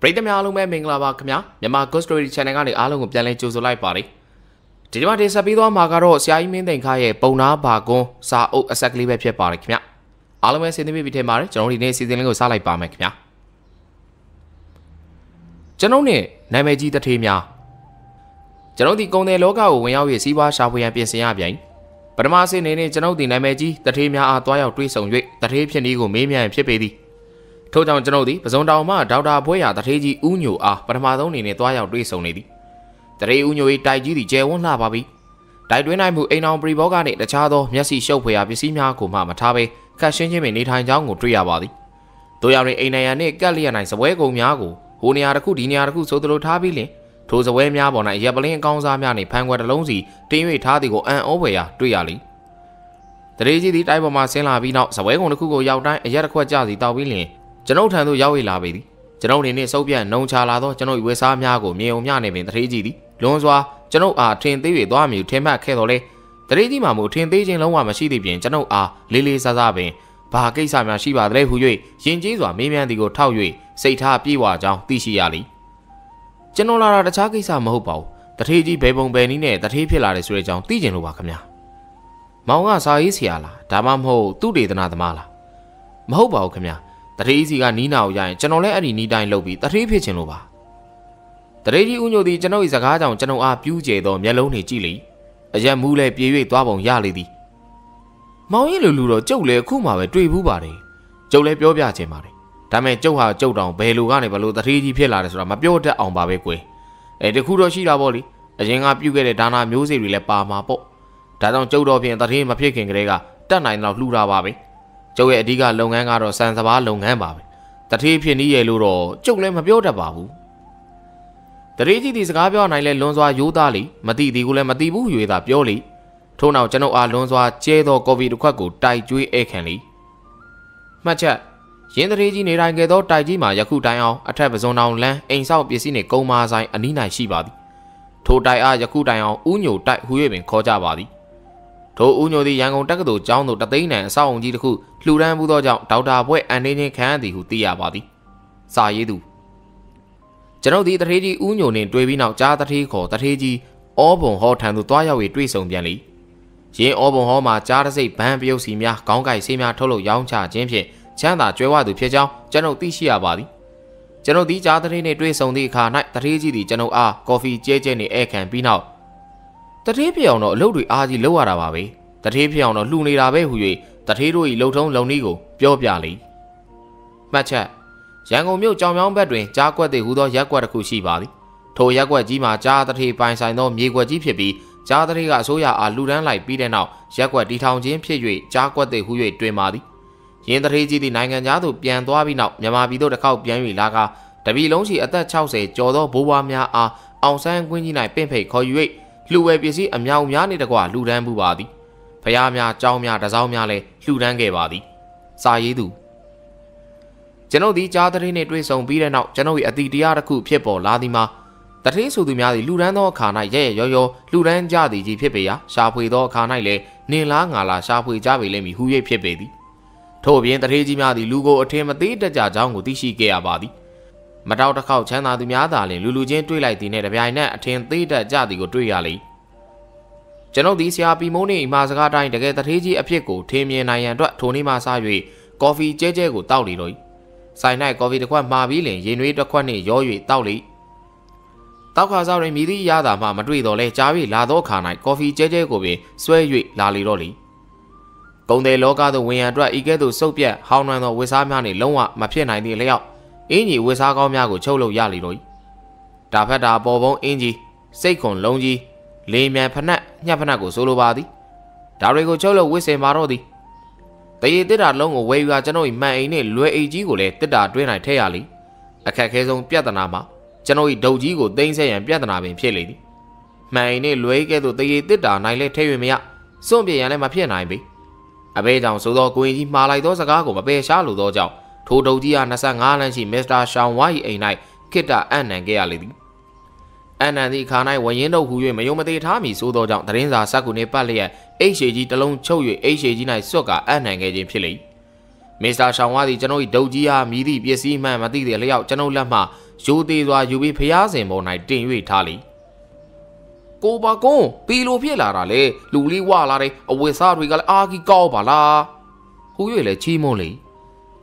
Pray the Malume Minglava Kamia, Yama Costory Chanagani Alum Piale Juzu Lai Party. Tidima de Sabido Magaro, Siamin the Kaye, Bona Bago, Sa O Asakli Webche Parikmia. Alume Sindhi Marriage, only Nacy the Lingo Salai Pamekmia. Janone, Namaji the Timia. Janodi Gone Loga, when you see what Shabu and Pia Yang. But the Marcy Nene Janodi Namaji, the Timia are 12 or 3 some way, the Tapian Ego, Mimia and Chipedi. Told down Janodi, Bazonda Ma, Dauda Boya, the Taji Unyu are, but Madoni in a 12 or 3 some lady. The Ray Unyu eat Taiji, Jay won't la baby. Died when I move a number bogani, the Chado, Yassi Shopway, Abisimia, Kuma Matabe, Cashin him in eight times young or 3 hour body. Toyari Enayane, Gallian is away go Miago, who near the Kudinia, who so the Rotabile, told the way Miabon, and Yabalin Gonzamiani, Panguada Lonzi, Timmy Tadigo, and Obeya, Triali. The Raji did I Marcella be not away on the Kugo Yautai, and Yaraqua Jazzi, Tawili. Janotan to Yawi Labidi. Janot in Sopia, no Chalado, Janot Wesa Miago, Mio Mianim, and Raji. Lonzoa, Janot are trained David Dami, Tema Ketole. The Raji Mamu trained Dajin Loma Machidi, Janot are Lily Sazabe. Pakisa Mashiba Rehuye, Shinjiza, Mimian de Go Taui, Seta Piwa Jao, Tishiali. Janola the Chakisa Mohopao, the Raji Babon Benine, the Tapila is Rejang, Dijin Wakamia. Mawa Sa Isiala, Tamamho, 2 days another Mala. Mohopao Kamia. The Raji Ganina, Janolari Nidine Lobby, the Rapicinova. The Raji Unio di Jano is a garden, Jano are Puget or Meloni Chili. A Jamule Piwi Dwabon Yalidi. Mauilulu, Jole Kuma, a tree bubari. Jole Piovia Chemari. Tame Joha Jodan, Belugani below the Raji Pillars from a Piota on Babeque. A de Kuroshira Boli, a Jenga Puget Dana Music Rilepa Mapo. Tadon Jodovi and the Rima Peking Grega, Dana in Lura Babi. Joe Diga long hangar or Santa Long Hamba. The Tapian Yeluro, Joglem Biota Babu. The Raji is Gabion Island Lonzoa Yudali, Madi di Gulem Madibu with a Pioli. Turn out Jano Alonzoa, Chedo Govi to Kaku, Tai Jui Ekenly. Macha, Yen the Raji Nirangedo, Taijima, Yaku Diao, a Trabazon outland, and South Pisine Goma Zai, Anina Shibadi. To Dia Yaku Diao, Unyo, Tai Huevin, Koja Badi. To Unyo the Yango Takado, John of Tatina, and Sound Jiku, Luran Budo, Dauda Boy, and any candy who tea body. Sayedu. Janodi the Raji Unyo named Dravin out Jatatico, the Raji, Obon Hot and Toya with Trison Yanli. She Obon Homa, Jatase, Pampio Simia, Gongai Simia Tolo, Yangcha, James, Chanda, Jewa to Piajao, General Tishia body. General D. Jatane Trison the car night, the Raji, the General R, Coffee, JJ, the air can be now. The Tapion or Lodi Aji Loarababe, the Tapion or Luni Rabehue, the Tairoi Loton Lonigo, Piobiali. Macha, Yango Mil Jamon Bedwin, Jaqua de Hudo Yaquacushi Bali, To Yaqua Jima, Jatari Pineside no Migua Jipi, Jatari Asoya are Luran like beaten out, Jaqua Ditown Jim Pie, Jaqua de Hue, Dremadi. Yen the Regi the Nangan Yadu, Pian Doabina, Yamabido the Cow Pianri Laga, the Vilonsi at that Chause, Jodo Buamia are, Outsang Guinea Pimpe, call you Luwe Bisi and Miao Miani the Gua, Ludan Bubadi. Payamia, Jaumia, Dazaumiale, Ludan Gabadi. Sayedu. Jano di Jatari Nedris on beaten out, Jano at the Diaraku, Piepo, Ladima. The Resu Dumiadi, Ludano, Kana, Ye, Yoyo, Ludan Jadi, Pipea, Shapuido, Kanale, Nilangala, Shapu Javi, Lemi, Huye Pipedi. Toby and the Regimadi, Lugo, Atemati, the Jajangu, Dishi Gabadi. Madao the cow Chana the Miadali, Lulu Gentry like the Nedabina, attend theatre Jadigo Triali. General DCRP Moni, Mazaga dying to get the Hiji Apico, Timmy and I and Tony Masavi, Coffee JJ go Tauli. Sinai Coffee the Quan Marvili, Yenui the Quani, Yoy Tauli. Taukazari Midi Yada, Madrido, Le Javi, Lado Kana, Coffee JJ Gobe, Sway Lali Roli. Gonde Loga the Win and Dra Igedo Sopia, Howland of Wisamani, Loma, Mapiana, the layout. Inji was a gomiago cholo yaliroi. Tapeta bobon inji, Seikon longi, Lame Pana, Yapanago solo body. Tarigo cholo with a marodi. They did a long away with a general in my ene, Lue Gigole, did a drain I teali. A cacazon piatanama, Janoi dojigo, Dainse and Piatanab in Pelady. My ene Lue Gedo, they did a nile terimia, so be an emapianabe. A bay down so dog going malai dosago, a bay shallow dojao. To Dodia Nasang Alan, she missed a shanwai a night, Kita and Gailidi. And the Kanai, when you know who you may omate Tommy, so though down the Rinza Sakune Palia, HG alone show you HG night soca and engaging Pili. Mr. Shanwadi Janoi Dodia, Midi, BC, Mamadi, the layout, Jano Lama, ရိုသေစွာယူပြီးဖျားစင်ပေါ်၌တင်၍ထားလေ။ကိုပါကွန်းဘီလိုဖြစ်လာတာလဲ။လူလေးဝလာတဲ့အဝတ်စားတွေကလည်းအာကီကောက်ပါလား။ဟူ၍လည်းချီးမွမ်းလေ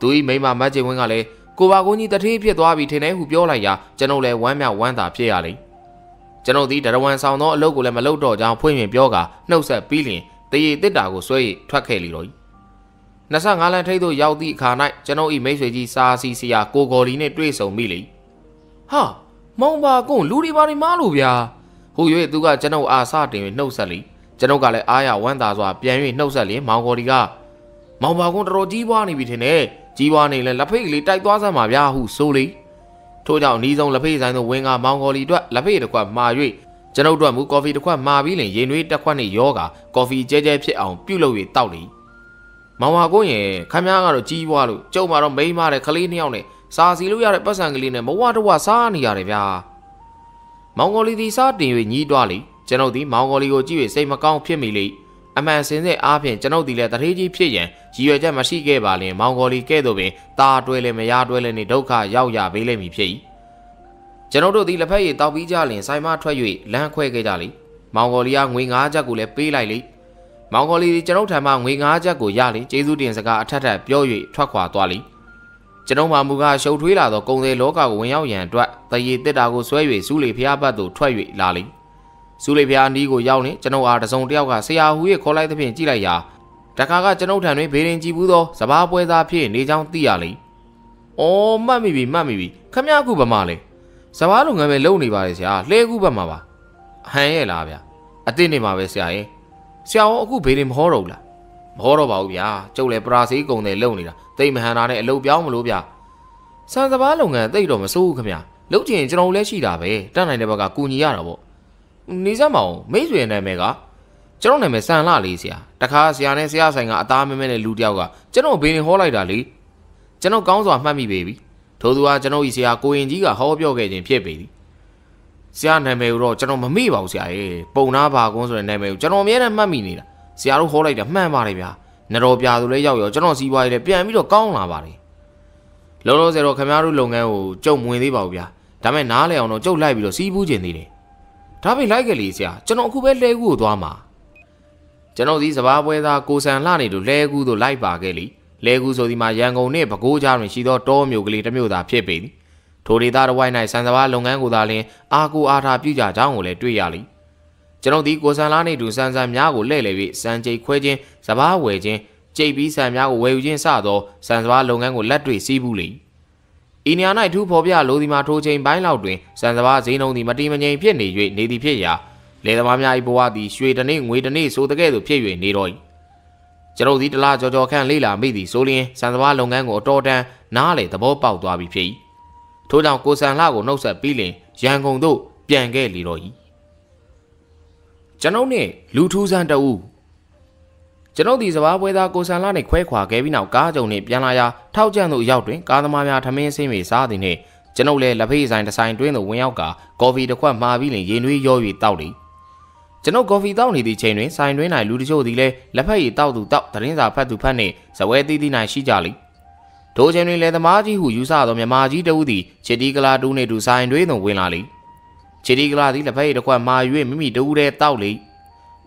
။သူ၏မိမမတ်ကျင်ဝင်းကလည်းကိုပါကွန်းကြီးတထေးဖြစ်သွားပြီထင်တယ်ဟုပြောလိုက်ရာကျွန်ုပ်လည်းဝမ်းမြောက်ဝမ်းသာဖြစ်ရလေ။ကျွန်ုပ်သည်ဒရဝံဆောင်သောအလုပ်ကိုလည်းမလုပ်တော့ကြောင်းဖွင့်ပြင်ပြောကာနှုတ်ဆက်ပြီးလျှင်တရေတစ်တာကိုဆွဲ၍ထွက်ခဲ့လေတော့၏။25လမ်းထိပ်သို့ရောက်သည့်အခါ၌ကျွန်ုပ်၏မိတ်ဆွေကြီးစာစီဆရာကိုကိုလီနှင့်တွေ့ဆုံမိလေ။ဟာမောင်ပါကွန်းလူတွေပါတွေမားလို့ဗျာ။ဟူ၍သူကကျွန်ုပ်အားစတင်၍နှုတ်ဆက်လေ။ကျွန်ုပ်ကလည်းအားရဝမ်းသာစွာပြန်၍နှုတ်ဆက်လေမောင်ကိုလီကမောင်ပါကွန်းတော်တော်ကြီးပွားနေပြီထင်တယ်။ကြီးပွားနေလဲလက်ဖေးကလေးတိုက်သွားစမ်းပါဗျာဟုဆိုလေ။ထို့ကြောင့်အနီးဆုံးလက်ဖေးဆိုင်သို့ဝင်ကမောင်ကိုလီအတွက်လက်ဖေးတစ်ခွက်မှာ၍ကျွန်ုပ်တို့မူကော်ဖီတစ်ခွက်မှာပြီးလျှင်ရေနွေးတစ်ခွက်နှင့်ရောကာကော်ဖီကျဲကျဲဖြစ်အောင်ပြုလုပ်၍တောက်လေ။မောင်ပါကွန်းရဲ့ခမည်းကတော့ကြီးပွားလို့ကျုပ်မှာတော့မိန်းမတဲ့ကလေးနှစ်ယောက်နဲ့စာစီလို့ရတဲ့ပတ်စံကလေးနဲ့မဝတဝစားနေရတယ်ဗျာ။မောင်ကိုလီဒီစားတင်၍ညီးတွားလေ။ကျွန်ုပ်ဒီမောင်ကိုလီကိုကြည့်၍စိတ်မကောင်းဖြစ်မိလေ။အမှန်စင်စစ်အားဖြင့်ကျွန်ုပ်ဒီလည်းတထေးကြီးဖြစ်ရင်ရည်ရွယ်ချက်မရှိခဲ့ပါလင်မောင်ကိုလီကဲ့သို့ပင်ตาတွဲလည်းမရတွဲလည်းနေဒုက္ခရောက်ရပေးလိမ့်မည်ဖြစ်၏။ကျွန်ုပ်တို့ဒီလက်ဖက်ရည်တောက်ပြီးကြလင်ဆိုင်မထွက်၍လမ်းခွဲခဲ့ကြလေ။မောင်ကိုလီကငွေ9ကျပ်ကိုလည်းပေးလိုက်လေ။မောင်ကိုလီကျွန်ုပ်ထံမှငွေ9ကျပ်ကိုရလေကျေးဇူးတင်စကားအထက်ထပ်ပြော၍ထွက်ခွာသွားလေကျွန်ုပ်မှမူကားရှုပ်ထွေးလာသောကုန်စည်လောကကိုဝင်ရောက်ရန်အတွက်တရေတစ်တာကိုဆွဲ၍စူးလေဖျားဘတ်သို့ထွက်၍လာလေစူးလေဖျားနီးကိုရောက်လင်ကျွန်ုပ်အားတစုံတစ်ယောက်ကဆရာဟူ၏ခေါ်လိုက်သဖြင့်ကြည့်လိုက်ရာတခါကကျွန်ုပ်ထံတွင်ဘေးရင်ကြည့်ဘူးသောစဘာပွဲသားဖြစ်နေကြောင်းသိရလေအော်မှတ်မိပြီခမရခုဗမာလေစဘာလုံငန်းပဲလုံနေပါလေဆရာလှဲခုဗမာပါဟန်ရဲ့လားဗျအစ်စ်နေမှာပဲဆရာရင်ဆရာတော်အခုဘေးရင်မဟောတော့ဘူးလားမဟောတော့ပါဘူးဗျာကျုပ်လည်းပရာစီကုံတယ်လုံနေတာတိတ်မဟန်တာနဲ့အလုပ်ပြောင်းမလို့ဗျာစံစဘာလုပ်ငန်းတိတ်တော့မစိုးဘူးခင်ဗျာလုပ်ချင်ကျွန်တော်လည်းရှိတာပဲတတ်နိုင်တဲ့ဘက်ကကူညီရတာပေါ့နေစမ်းမအောင်မိတ်ဆွေနာမည်ကကျွန်တော်နာမည်စံလှလေးဆရာတခါဆရာနဲ့ဆရာဆိုင်ကအသားမဲမဲနဲ့လူတယောက်ကကျွန်တော်ဘေးရင်ဟောလိုက်တာလေကျွန်တော်ကောင်းစွာမှတ်မိပေပြီထို့သူကကျွန်တော်ဤဆရာကိုရင်ကြီးကဟောပြောခဲ့ခြင်းဖြစ်ပေသည်ဆရာနာမည်ကိုတော့ကျွန်တော်မမေ့ပါဘူးဆရာရေပုံနာပါကွန်းဆိုတဲ့နာမည်ကိုကျွန်တော်အမြဲတမ်းမှတ်မိနေတာဆရာတို့ဟောလိုက်တာမှန်ပါတယ်ဗျာနတော်ပြာသူလည်းရောက်ရောကျွန်တော်စီးပွားရေးလည်းပြန်ပြီးတော့ကောင်းလာပါတယ်လောလောဆယ်တော့ခင်ဗျားတို့လုပ်ငန်းကိုကြုံဝင်သေးပါဘူးဗျာဒါမဲ့နားလဲအောင်တော့ကြုတ်လိုက်ပြီးတော့စီးပူးကျင်သေးတယ်ဒါပေလိုက်ကြလေဆရာကျွန်တော်အခုပဲလဲကူကိုသွားမှာကျွန်တော်ဒီစဘာပွဲသားကိုဆန်လှနေတို့လဲကူတို့လိုက်ပါခဲ့လေလဲကူဆိုဒီမှာရန်ကုန်နဲ့ပဲခူးကြားတွင်ရှိသောတောမျိုးကလေးတစ်မျိုးသာဖြစ်ပေသည်ထိုဒေသတစ်ဝိုက်၌စံစဘာလုပ်ငန်းကိုသာလျှင်အာကိုအားထားပြုကြကြောင်းကိုလည်းတွေ့ရလိမ့်ကျွန်ုပ်ဒီကိုဆန်လာနေသူစံစံများကိုလှည့်လည်ပြီးစံကြိတ်ခွဲခြင်းစဘာဝယ်ခြင်းကြိတ်ပြီးစံများကိုဝယ်ယူခြင်းစသောစံစဘာလုပ်ငန်းကိုလက်တွေ့စီးပူးလိမ့်အိန္ဒိယ၌ထူးဖော်ပြလိုသည်မှာထိုချိန်ပိုင်းလောက်တွင်စံစဘာဈေးနှုန်းသည်မတည်မငြိမ်ဖြစ်နေ၍နေသည်ဖြစ်ရာလယ်သမားများ၏ဘဝသည်ရွှေတစ်နေ့ငွေတစ်နေ့ဆိုတဲ့ကဲ့သို့ဖြစ်၍နေတော့၏ကျွန်ုပ်ဒီတစ်လကြော်ခန့်လေးလာမိသည်ဆိုလျှင်စံစဘာလုပ်ငန်းကိုအတော်တန်နားလေသဘောပေါက်သွားပြီဖြစ်၏ထို့ကြောင့်ကိုဆန်လှကိုနှုတ်ဆက်ပြီးလျှင်ရန်ကုန်သို့ပြန်ခဲ့လေတော့၏ကျွန်ုပ်နှင့်လူထူးဆန်းတဦးကျွန်ုပ်ဒီစဘာပွဲသားကိုဆန်လှနှင့်ခွဲခွာခဲ့ပြီးနောက်ကားကြုံနှင့်ပြန်လာရာထောက်ကျန်သို့ရောက်တွင်ကားသမားများထမင်းဆင်း၍စားသည်နှင့်ကျွန်ုပ်လည်းလက်ဖေးဆိုင်တစ်ဆိုင်တွင်းသို့ဝင်ရောက်ကာကော်ဖီတစ်ခွက်မှာပြီးလျှင်ရေနွေးရော၍တောက်လေကျွန်ုပ်ကော်ဖီတောက်နေသည့်ချိန်တွင်ဆိုင်တွင်း၌လူတချို့သည်လည်းလက်ဖက်ရည်တောက်သူတောက်သတင်းစာဖတ်သူဖတ်နှင့်ဇပွဲသီးသီး၌ရှိကြလေထိုချိန်တွင်လယ်သမားကြီးဟုယူဆသောမြမကြီးတဦးသည်ချီတီကလာတူးနှင့်တူဆိုင်တွင်သို့ဝင်လာလေချီတီကလာသည်လက်ဖက်ရည်တစ်ခွက်မှာ၍မိမိတဦးတည်းတောက်လေ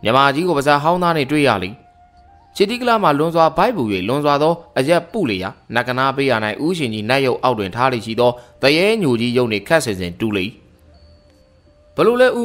မြမကြီးကိုပါးစားဟောင်းသားနှင့်တွေ့ရလေချီတီကလာမှလွန်စွာဘိုက်ပူ၍လွန်စွာသောအရက်ပုလေရာနကနာပေးရာ၌ဥရှင်ကြီးနတ်ရုပ်အောက်တွင်ထားလေရှိသောတရဲညိုကြီးရုပ်နှင့်ခတ်ဆင်ဆင်တူလေဘလို့လဲဥ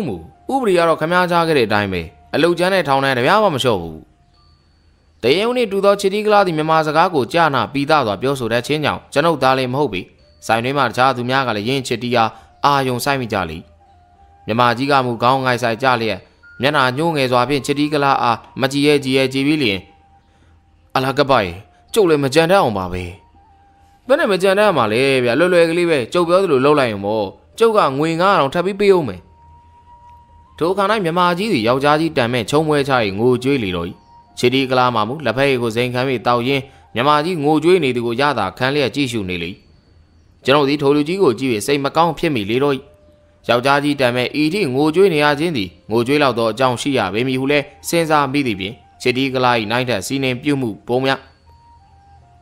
ပဒေကတော့ခမားချခဲ့တဲ့အတိုင်းပဲအလုတ်ချမ်းနဲ့ထောင်းတန်းတပြားမှမလျှော့ဘူးတရုံနှင့်တူသောချီတီကလာသည်မြန်မာစကားကိုကြားနာပြီးသားစွာပြောဆိုတတ်ခြင်းကြောင့်ကျွန်ုပ်သားလည်းမဟုတ်ပေဆိုင်တွင်မှတခြားသူများကလည်းယင်းချီတီအာယုံဆိုင်မိကြလေမြန်မာကြီးကမူခေါင်းငိုက်ဆိုင်ကြလျက်မျက်နှာညှိုးငယ်စွာဖြင့်ချီတီကလာအားမကြည်ရဲကြည်ပြီးလျင်အလာကပိုင်ကျုပ်လည်းမကြံတတ်အောင်ပါပဲဘယ်နဲ့မကြံတတ်မှာလဲဗျလွယ်လွယ်ကလေးပဲကျုပ်ပြောသလိုလှုပ်လိုက်အောင်ပေါ့ကျုပ်ကငွေ9000ထပ်ပြီးပေးအောင်မယ်ထိုအခါ၌မြန်မာကြီးသည်ယောက်ျားကြီးတန်မဲ့ချုံမွဲချ၍ငိုကြွေးလေတော့ချီတီကလာမှမူလက်ဖက်ရည်ကိုစိန်ခံပြီးတောက်ရင်းမြမကြီးငိုကြွေးနေသူကိုရတာခန်းလျက်ကြည့်ရှုနေလေကျွန်တော်ဒီထိုလူကြီးကိုကြည့်ပြီးစိတ်မကောင်းဖြစ်မိလေတော့ယောက်ျားကြီးတန်မဲ့ဤထိငိုကြွေးနေရခြင်းသည်ငိုကြွေးလောက်သောအကြောင်းရှိရပေမည်ဟုလဲစဉ်းစားမိသည်ဖြင့်ချီတီကလာ၏နိုင်ထက်စီးနှင်ပြုတ်မှုပုံများ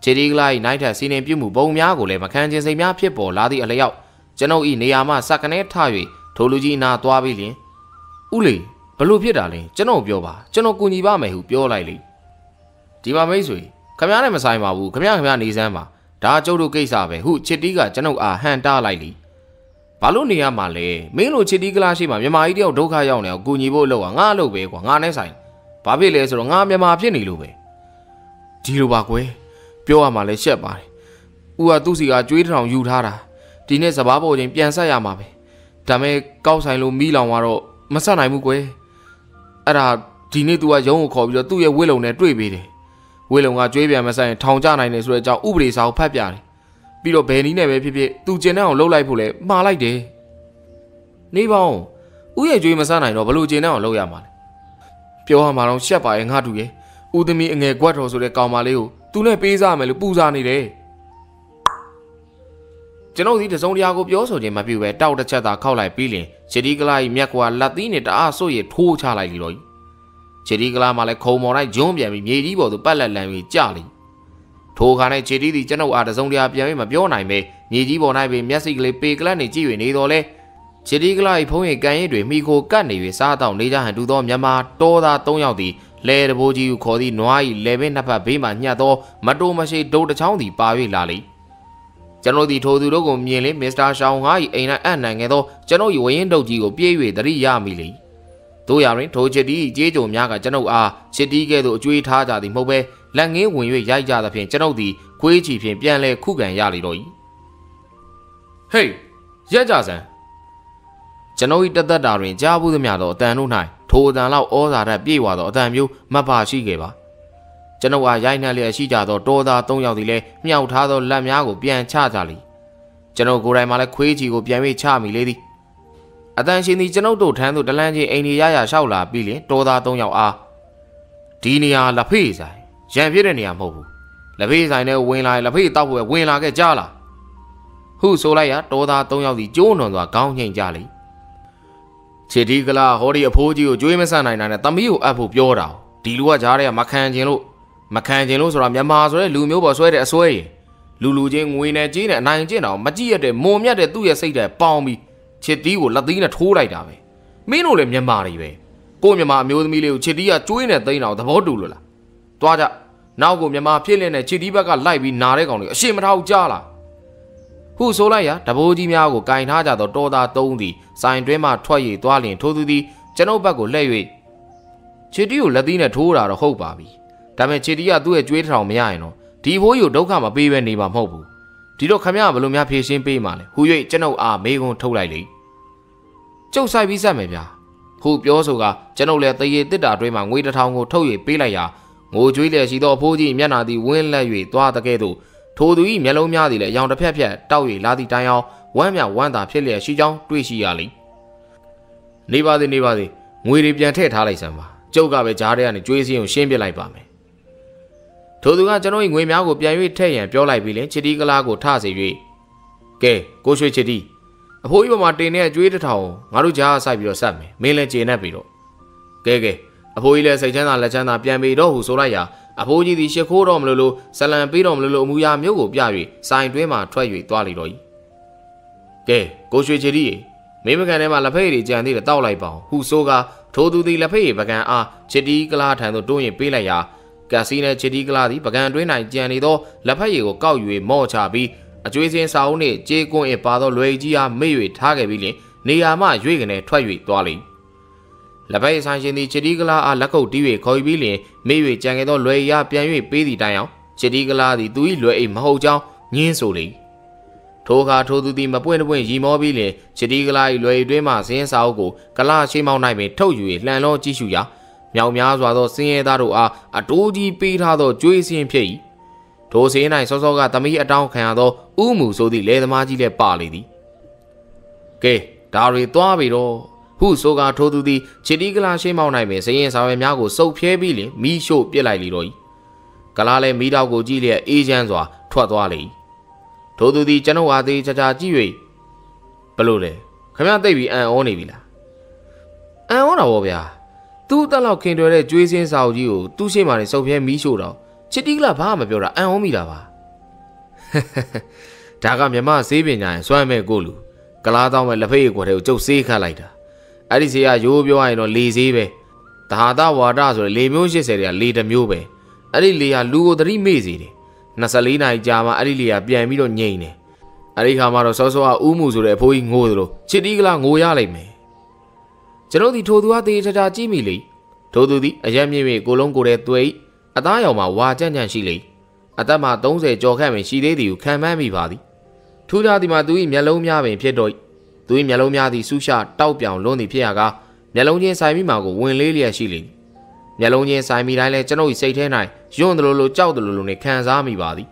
ချီတီကလာ၏နိုင်ထက်စီးနှင်ပြုတ်မှုပုံများကိုလည်းမခံခြင်းစိတ်များဖြစ်ပေါ်လာသည့်အလျောက် ကျွန်ုပ်ဤနေရာမှစကနေထ၍ထိုလူကြီးနာသွားပြီးလျင်ဦးလေးဘလို့ဖြစ်တာလဲကျွန်တော်ပြောပါကျွန်တော်ကူညီပါမယ်ဟုပြောလိုက်လေဒီမှာမိတ်ဆွေခင်ဗျားနဲ့မဆိုင်ပါဘူးခင်ဗျားနေစမ်းပါဒါကျုပ်တို့ကိစ္စပဲဟုချစ်တီးကကျွန်ုပ်အားဟန်တားလိုက်လေဘာလို့နေရမှာလဲမင်းလိုချစ်တီးကလားရှိမှမြန်မာကြီးတယောက်ဒုက္ခရောက်နေအောင်ကူညီဖို့လောက်อ่ะငါအလုပ်ပဲကွာငါနဲ့ဆိုင်ဘာဖြစ်လဲဆိုတော့ငါမြန်မာဖြစ်နေလို့ပဲဒီလိုပါကွယ်ပြောရမှာလဲရှက်ပါတယ်ဦးကသူ့စီကကြွေးထောင်ယူထားတာဒီနေ့စဘာပေါ်ချင်းပြန်ဆက်ရမှာပဲဒါမဲ့ကောက်ဆိုင်လို့မိလောင်သွားတော့မဆက်နိုင်ဘူးကွယ်အဲ့ဒါဒီနေ့ तू ကရုံးကိုခေါ်ပြီးတော့သူ့ရဲ့ဝိလုံနဲ့တွေ့ပေးတယ်ဝိလုံကကြွေးပြန်မဆိုင်ထောင်ကျနိုင်တယ်ဆိုတဲ့အကြောင်းဥပဒေစာကိုဖတ်ပြတယ်ပြီးတော့ဘယ်နည်းနဲ့ပဲဖြစ်ဖြစ်သူကျင်တဲ့အောင်လှုပ်လိုက်ဖို့လဲမှားလိုက်တယ်နေပေါင်းဦးရဲ့ကြွေးမဆက်နိုင်တော့ဘလို့ကျင်တဲ့အောင်လှုပ်ရမှာလဲပြောရမှာတော့ရှက်ပါရဲ့ငါတူရဲ့ဦးသမီးအငယ်ကွက်တော်ဆိုတဲ့ကောင်မလေးကိုသူနဲ့ပေးစားမယ်လို့ပူစားနေတယ်ကျွန်တော်ဒီတစုံတရာကိုပြောဆိုခြင်းမပြုပဲတောက်တစ်ချက်သာခောက်လိုက်ပြီးလင်ချီတီကလာကြီးမျက်ကွာလက်သီးနဲ့တအားဆွရထိုးချလိုက်လေတော့ချီတီကလာမှလည်းခုံမော်လိုက်ဂျွန်းပြန်ပြီးမြေကြီးပေါ်သို့ပတ်လက်လန်ပြီးကြလိထိုးခါနဲ့ချီတီသည်ကျွန်ုပ်အားတစုံတရာပြန်ပြီးမပြောနိုင်ပဲမြေကြီးပေါ်၌ပင်မျက်စိကလေးပေကလတ်နေကြည့်၍နေတော်လဲချီတီကလာကြီးဖုံးရည်ကန်ရည်တွေမိခိုကတ်နေ၍စားတောက်နေကြဟန်တူသောမြန်မာတောသား၃ယောက်သည်လဲတဘိုးကြီးကိုခေါ်သည့်နွား၏လဲပင်နှစ်ဖက်ဘေးမှညှပ်သောမတိုးမရှိဒုတ်တစ်ချောင်းသည်ပါ၍လာလိကျွန်တော်ဒီထိုသူတို့ကိုမြင်လေမစ္စတာရှောင်းဟာ၏အိမ်၌အံ့နံခဲ့သောကျွန်တော်၏ဝရင်တုပ်ကြီးကိုပြေး၍သတိရမိလေတို့ရရင်ထိုချစ်တီးကြေးကြုံများကကျွန်တော်အားချစ်တီးကဲ့သို့အကျွေးထားကြသည်မဟုတ်ပဲလက်ငင်းဝင်၍ရိုက်ကြသဖြင့်ကျွန်တော်သည်ခွေးချီဖြင့်ပြန်လဲခုခံရလေတော့၏ဟေးရက်ကြစမ်းကျွန်တော်၏တသက်တာတွင်ကြားဘူးသမျှသောအတန်တို့၌ထိုအတန်လောက်ဩဇာဓာတ်ပြေဝသောအတန်မျိုးမပါရှိခဲ့ပါကျွန်ုပ်အားရိုက်နှက်လျက်ရှိကြသောတောသား၃ယောက်သည်လည်းမြှောက်ထားသောလက်များကိုပြန်ချကြလိကျွန်ုပ်ကိုယ်တိုင်မှလည်းခွေးချီကိုပြန်၍ချမိလေသည်အတန်ရှင်သည်ကျွန်ုပ်တို့ထမ်းသို့တလန်းချင်းအိမ်ဒီရရလျှောက်လာပြီးလျှင်တောသား၃ယောက်အားဒီနေရာလက်ဖေးဆိုင်ရံပြည့်တဲ့နေရာမဟုတ်ဘူးလက်ဖေးဆိုင်နဲ့ဝင်လာလက်ဖေးတောက်ပွဲဝင်လာခဲ့ကြလားဟုဆိုလိုက်ရတောသား၃ယောက်သည်ကျိုးနှွန်စွာခေါင်းငိမ့်ကြလိချစ်တီကလာဟောဒီအဖိုးကြီးကိုကြွေးမဆန်နိုင်တာနဲ့သမီးကိုအပ်ဖို့ပြောတာဒီလူကကြားထဲကမခံခြင်းလို့ဆိုတာမြန်မာဆိုတဲ့လူမျိုးပေါ်ဆွဲတဲ့အစွဲရင်လူချင်းငွေနဲ့ကြေးနဲ့အနိုင်ကျင့်တော့မကြည့်ရတဲ့မုံမြတ်တဲ့သူ့ရဲ့စိတ်ဓာတ်ပေါင်းပြီးချစ်တီးကိုလက်သီးနဲ့ထိုးလိုက်တာပဲမင်းတို့လည်းမြန်မာတွေပဲကို့မြန်မာအမျိုးသမီးလေးကိုချစ်တီးကကျွေးနဲ့သိမ်းတော့သဘောတူလို့လားတွားကြနောက်ကိုမြန်မာဖြစ်လင်းတဲ့ချစ်တီးဘက်ကလိုက်ပြီးနာတဲ့ကောင်တွေအရှေ့မထောက်ကြလားခုဆိုလိုက်ရတဘိုးကြီးများကိုကင်ထားကြတော့တော်သားသုံးသည်စိုင်တွင်းမှထွက်ရည်သွားလျင်ထိုးသူသည်ကျွန်ုပ်ဘက်ကိုလှည့်၍ချစ်တီးကိုလက်သီးနဲ့ထိုးတာတော့ဟုတ်ပါပြီဒါပေမဲ့ချီတီကသူ့ရဲ့ကြွေးထောင်မရရင်တော့ဒီဘိုးကြီးကိုဒုက္ခမပေးပဲနေမှာမဟုတ်ဘူးဒီတော့ခမရဘလို့များဖြေရှင်းပေးမှာလဲဟူ၍ကျွန်ုပ်အားမေးခွန်းထုတ်လိုက်လေကျုပ်ဆိုင်ပြီးဆက်မယ်ဗျာဟူပြောဆိုကကျွန်ုပ်လည်းတရေတစ်တာတွဲမှာငွေ1000ကိုထုတ်၍ပေးလိုက်ရာငိုကြွေးလျက်ရှိသောအဖိုးကြီးမျက်နှာသည်ဝင်းလက်၍သွားတကဲ့သို့ထိုသူ၏မျက်လုံးများသည်လည်းအယောင်တစ်ဖက်ဖက်တောက်၍လာသည့်တိုင်အောင်ဝမ်းမြဝမ်းသာဖြစ်လျက်ရှိကြောင်းတွေ့ရှိရလိမ့်နေပါစေငွေတွေပြန်ထည့်ထားလိုက်စမ်းပါကျုပ်ကပဲကြားထဲကနေကြွေးစင်းကိုရှင်းပြလိုက်ပါမယ်ထိုသူကကျွန်တော်၏ငွေများကိုပြန်၍ထည့်ရန်ပြောလိုက်ပြီးလင်ချစ်တီကလာကိုထစေ၍ကဲကိုရွှေချစ်တီအဖိုးကြီးပေါ်မှာတင်တဲ့အကျွေး1000ငါတို့ကြားဆိုင်ပြီးတော့ဆက်မယ်မင်းလည်းကျေနပ်ပြီတော့ကဲအဖိုးကြီးလည်းစိတ်ချမ်းသာလက်ချမ်းသာပြန်ပြီတော့ဟုဆိုလိုက်ရာအဖိုးကြီးသည်ရှစ်ခိုးတော့မလို့လို့ဇလံပေးတော့မလို့လို့အမူအရာမျိုးကိုပြ၍ဆိုင်တွင်းမှထွက်၍သွားလေတော့၏ကဲကိုရွှေချစ်တီမင်းပကံထဲမှာလက်ဖက်ရည်ကြံသေးတယ်တောက်လိုက်ပါဟုဆိုကထိုသူသည်လက်ဖက်ရည်ပကံအားချစ်တီကလာထံသို့တွန်းရင်ပေးလိုက်ရာကက်စီနဲ့ချီတီကလာသည်ပကံတွင်း၌ကြံနေသောလက်ဖက်ရည်ကိုကောက်၍မော့ချပြီးအကျွေးစင်းစာအုပ်နှင့်ကြေးကွန်းအပါသောလွယ်ကြီးအားမေ့၍ထားခဲ့ပြီးလျှင်နေရာမှရွေ့ကနေထွက်၍သွားလိမ့်လက်ဖက်ရည်ဆိုင်ရှင်သည်ချီတီကလာအားလက်ကုပ်တီး၍ခေါ်ယူပြီးလျှင်မေ့၍ကြံခဲ့သောလွယ်ရည်ပြန်၍ပေးသည့်တိုင်အောင်ချီတီကလာသည်သူ၏လွယ်အိတ်မဟုတ်ကြောင်းညင်းဆိုလိမ့်ထိုအခါထိုသူသည်မပွင့်တပွင့်ရီမောပြီးလျှင်ချီတီကလာ၏လွယ်ရည်တွင်းမှစင်းစာအုပ်ကိုကလာရှိမောင်း၌ပင်ထုတ်၍လှန်လောကြည့်ရှုရာမြောင်များစွာသောစင်းရဲသားတို့အားအတိုးကြီးပေးထားသောကြွေးစင်းဖြစ်၏ထိုစင်း၌စောစောကသမီးအတောင်းခံရသောဥမှုဆိုသည့်လေသမားကြီးလည်းပါလေသည်ကဲဒါတွေသွားပြီတော့ဟုဆိုကထိုသူသည်ချီတီကလာရှိမောင်း၌ပင်စင်းရဲဆောင်ရွက်များကိုစုပ်ဖြဲပြီးလင်မိရှို့ပစ်လိုက်လေတော့၏ကလာလည်းမိတော့ကိုကြည့်လျက်အေးချမ်းစွာထွက်သွားလေ၏ထိုသူသည်ကျွန်ုပ်အားသေးချာချာကြည့်၍ဘလို့လဲခမရသိပ်ပြီးအံ့ဩနေပြီလားအံ့ဩတာပေါ့ဗျာသူ့တက်လောက်ခင်တွယ်တဲ့ကြွေးစင်းစာအုပ်ကြီးကိုသူ့ရှိမှနေစုပ်ပြဲမီးရှို့တော့ချစ်တီကလာဘာမှမပြောတာအံ့ဩမိတာပါဒါကမြမဆေးပညာရင်စွမ်းမဲ့ကိုလူ Kalata me lepe ko reu josi kalaida. Arisia yubio no lazy be. Tahada wadas or lemuses area lead a mube. Arilia luo the remazi. Nasalina jama arilia biamido nyene. Arihamaro sosoa umuzure poing hodro. Chidigla ngoyaleme. Chenodi todua de jimili. Todudi a jamie golongore tui. Adayoma wajan shili. Adama don't say jokam and she did you can mammy body. Tudadima doing Melomia and Piedoi. Doing Melomia the Susha, Taupian, Loni Piaga, Melonian Simimago, when Lilia Shilling. Melonian Simila General is 8 and 9, John the Lolo Chow the Lulune Kan's army body.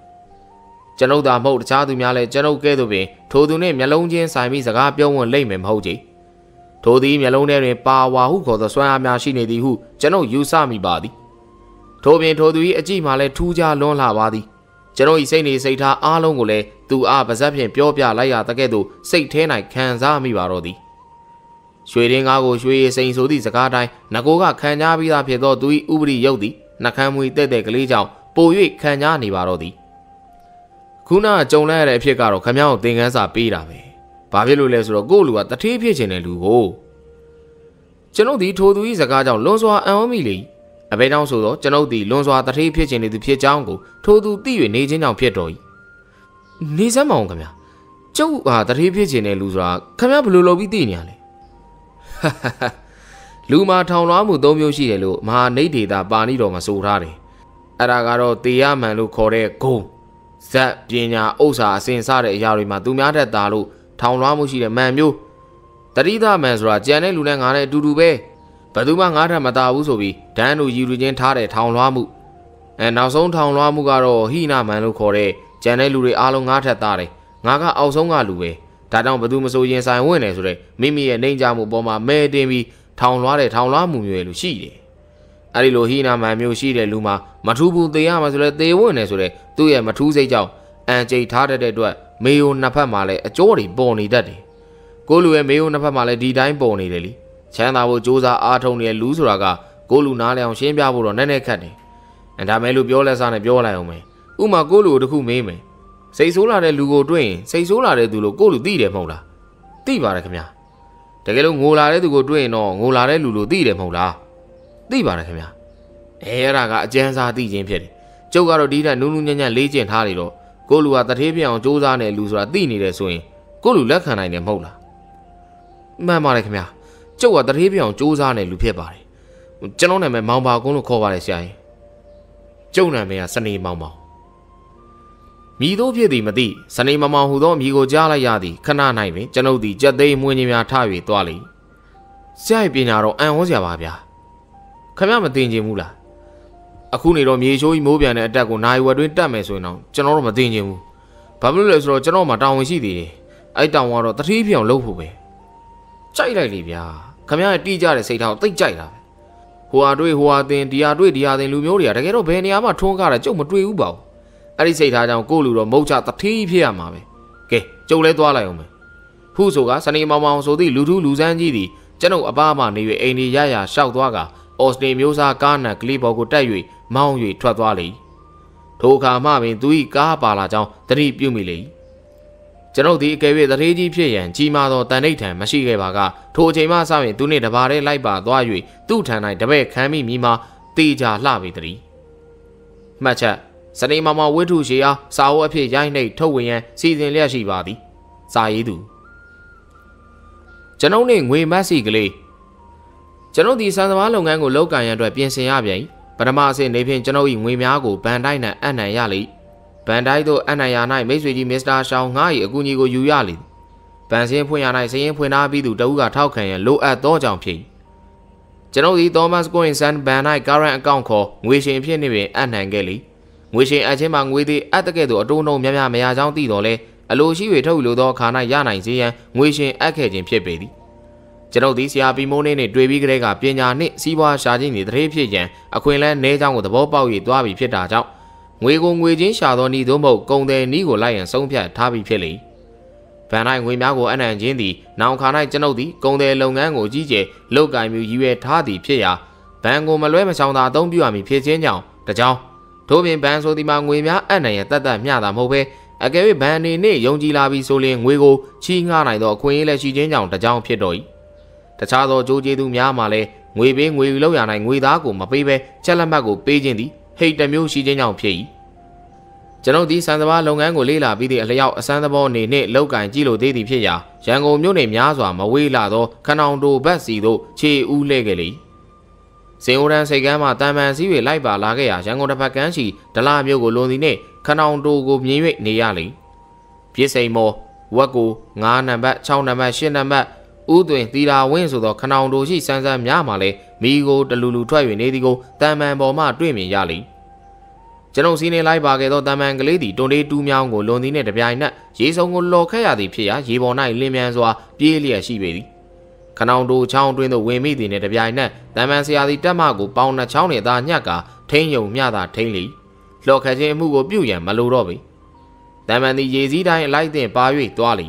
General the Mot Chadumale, General Gateway, Todune Melonian Simis a gapion and layman hoji. Todi Melonian and Pawa who called the Swam Machine the who, General Usami body. Toby and Todui a Jimale, Tuja Lon Lavadi. General is saying is 8 alongole. Tu are Pasapian Piopia Laya Takedo, say 10 night can's army barodi. Shading Ago Shui saying so this a cardai, Nagoga Kanyabia Piedo dui Ubri Yodi, Nakamui Tede Kalijao, Poe Kanyani barodi. Kuna Jonare Piecaro come out thing as a pirame. Pavilules Rogolu at the Tipian and Lugo. General the Todu is a cardon Lonsoa and Omili. A bed also, General the Lonsoa at the Tipian in the Piajango, Todu the Nagin of Piedoi. Nisa Mongamia. Joe are the Hippie Lusra, come up Lulo Vidiniale. Haha Luma town Amu Domio Shilo, Ma Nadi da Banido Masurari. Aragaro Tia Malu Corre Go. Sat Piena Osa Sensare Yari Madumata Dalu, town Ramushi and Mamu. Tarida Mesra, Jane Lunangare Dudube. Padumangara Matabusobi, Tanu Yurujan Tare, town Ramu. And now some town Ramugaro, Hina Malu Corre. Janel Lure Along Atare, Naga Ausonga Lue, Tadam Badumaso Yen Sai Wenesre, Mimi and Ninja Muboma, Made Demi, Town Lare, Town Lamu Lucide. Arilohina, Mamushide Luma, Matubu de Amazre de Wenesre, Tuya Matuse Jow, and J Tata de Dua, Mayo Napamale, a Jori, Bony Daddy. Golue Mayo Napamale, D Dime Bony Lily. Chana will Josa Artonia Luzuraga, Golunale on Shembiabu on Nenecani. And Amelu Biolas and a Biolaome. Uma Golu the Kumeme. Say Sola de Lugo Drain, say Sola de Dulo Golu di de Mola. Divaracamia. Tegelo Mola de Go Drain or Mola de Lulo di de Mola. Divaracamia. Eraga Jansa di Jampier. Jogaro Dida Nununia Legend Harido. Golu at the Tapia on Josan and Luzra Dini de Swing. Golu Lacana de Mola. Mamaracamia. Joe at the Tapia on Josan and Lupebari. Janone and Mamba Gonu Covaresia. Jonah may a sunny Mamba. Mido Piedi Madi, Sani Mama Hudom Yigo Jala Yadi, Kana Naime, Janodi, Jade Munimia Tavi, Tuali. Sai Pinaro and Osiabia. Kamamadinje Mula. Akuni Rom Yejo, Mobian and Dago Nai were doing damage now, General Madinjemu. Pabulus or General Madame City. I don't want the TV on Lopube. China Libia. Kamia Dija said how they China. Who are then the Adwe Dia than Lumioria, the Gero Beniama Tonga, Jomatri Ubao. I say that I'm going to go to the TV, Mammy. Okay, Joe let Wallace. Who's over? Sunny Mamma, so the Ludu Luzanji, General Abama, Navy, any Yaya, Shoutwaga, Osney Musa, Ghana, Clipper, Gotay, Maui, Twatwali. Toka, Mammy, Dui, Gabala, John, the Deep Humili. General D gave the Regi Pian, Chimado, Tanatan, Mashigaga, Tojima Sami, Dunita Bare, Laiba, Dwayui, Dutanai, Dabe, Kami, Mima, Deja, Lavitri. Matcha. Sunday Mamma Witu Shia, Sao Apia Yane, Towian, Season Lashi Badi. Saidu Janone, we massy glee. Janodi Santa Malongango Logan and Rapiense Abbey, Panamase Napian Janoi, Wimiago, Bandina, Anayali. Bandaido Anayana, Messi Mista Shanghai, Agunigo Uyali. Pansian Puyanai, Sayan Puanabi to Dauga Taukan and Low at Dojan Pay. Janodi Thomas going San Banai Garan and Gonko, wishing Pianibi and Angeli. Wishing I came on with the Atagado or don't know Mamma Maya Janti Dole, a low she will tell Ludo Kana Yana in Zian, wishing I catch in Piedi. General this year be morning a Dravy Grega, Pena, Nick, Siwa, Shadin, the Trapian, a Quinlan, Nathan with the Boba with Dwabi Pieta. We go with in Shadoni Domo, Gonde, Nigo Lion, Sompia, Tabi Pili. Panai, we mago and Angendi, now can I Janodi, Gonde, Longango, GJ, Logan, you a tardy Pia, Bango Malema Sound, don't do me Pietian, the Jow. Toby Banso di Manguimia, and I at that Miada Mobe, အကယ်၍ဘန်နေနဲ့ယုံကြည်လာပြီးဆိုရင်ငွေကိုချီးငှားနိုင်သောအခွင့်အရေးလည်းရှိခြင်းကြောင့်တကြောင်ဖြစ်တော်၏တခြားသောကြိုးကျေးဇူးများမှာလည်းငွေပေးငွေလောက်ရနိုင်ငွေသားကိုမပေးဘဲချက်လက်မှတ်ကိုပေးခြင်းသည်ဟိတ်တမျိုးရှိခြင်းကြောင့်ဖြစ်၏ကျွန်ုပ်သည်စံစဘာလုပ်ငန်းကိုလေ့လာပြီးသည့်အလျောက်အစမ်းသဘောအနေနဲ့လောက်ကင်ကြည့်လို့သေးသည်ဖြစ်ရာရန်ကုန်မြို့နယ်များစွာမဝေးလာသောခနောင်တိုဘက်စီသို့ခြေဦးလှည့်ခဲ့လေစင်အိုရန်စိတ်ကမ်းမှတန်ပန်စည်း၍လိုက်ပါလာခဲ့ရာရန်ကုန်တစ်ဖက်ကမ်းရှိဒလမြို့ကိုလွန်သည်နှင့်ခနောင်တိုကိုမြင်၍နေရလေပြစ်စိန်မော်ဝက်ကို9နံပါတ်6နံပါတ်10နံပါတ်ဥသွင်သီလာဝင်းဆိုသောခနောင်တိုရှိစန်းစန်းများမှလည်းမိကိုတလူလူထွက်၍နေသည်ကိုတန်ပန်ပေါ်မှတွေ့မြင်ရလေကျွန်ုပ်စီးနေလိုက်ပါခဲ့သောတန်ပန်ကလေးသည်တွန်လေးတူးမြောင်းကိုလွန်သည်နှင့်တပြိုင်နက်ရေစုံကိုလော်ခတ်ရသည်ဖြစ်ရာရေပေါ်၌လင်းမြန်စွာပြေးလျက်ရှိပေသည်ခနောင်တိုချောင်းတွင်းသို့ဝင်မိသည်နှင့်တပြိုင်နက်တန်ပန်ဆရာသည်တက်မကိုပေါင်နှချောင်းနှင့်သာညှက်ကထိန်ယုံမျှသာထိန်လေလော်ခတ်ခြင်းအမှုကိုပြုရန်မလိုတော့ပေတန်ပန်သည်ရေစည်းတိုင်းအလိုက်တင်ပါ၍သွားလေ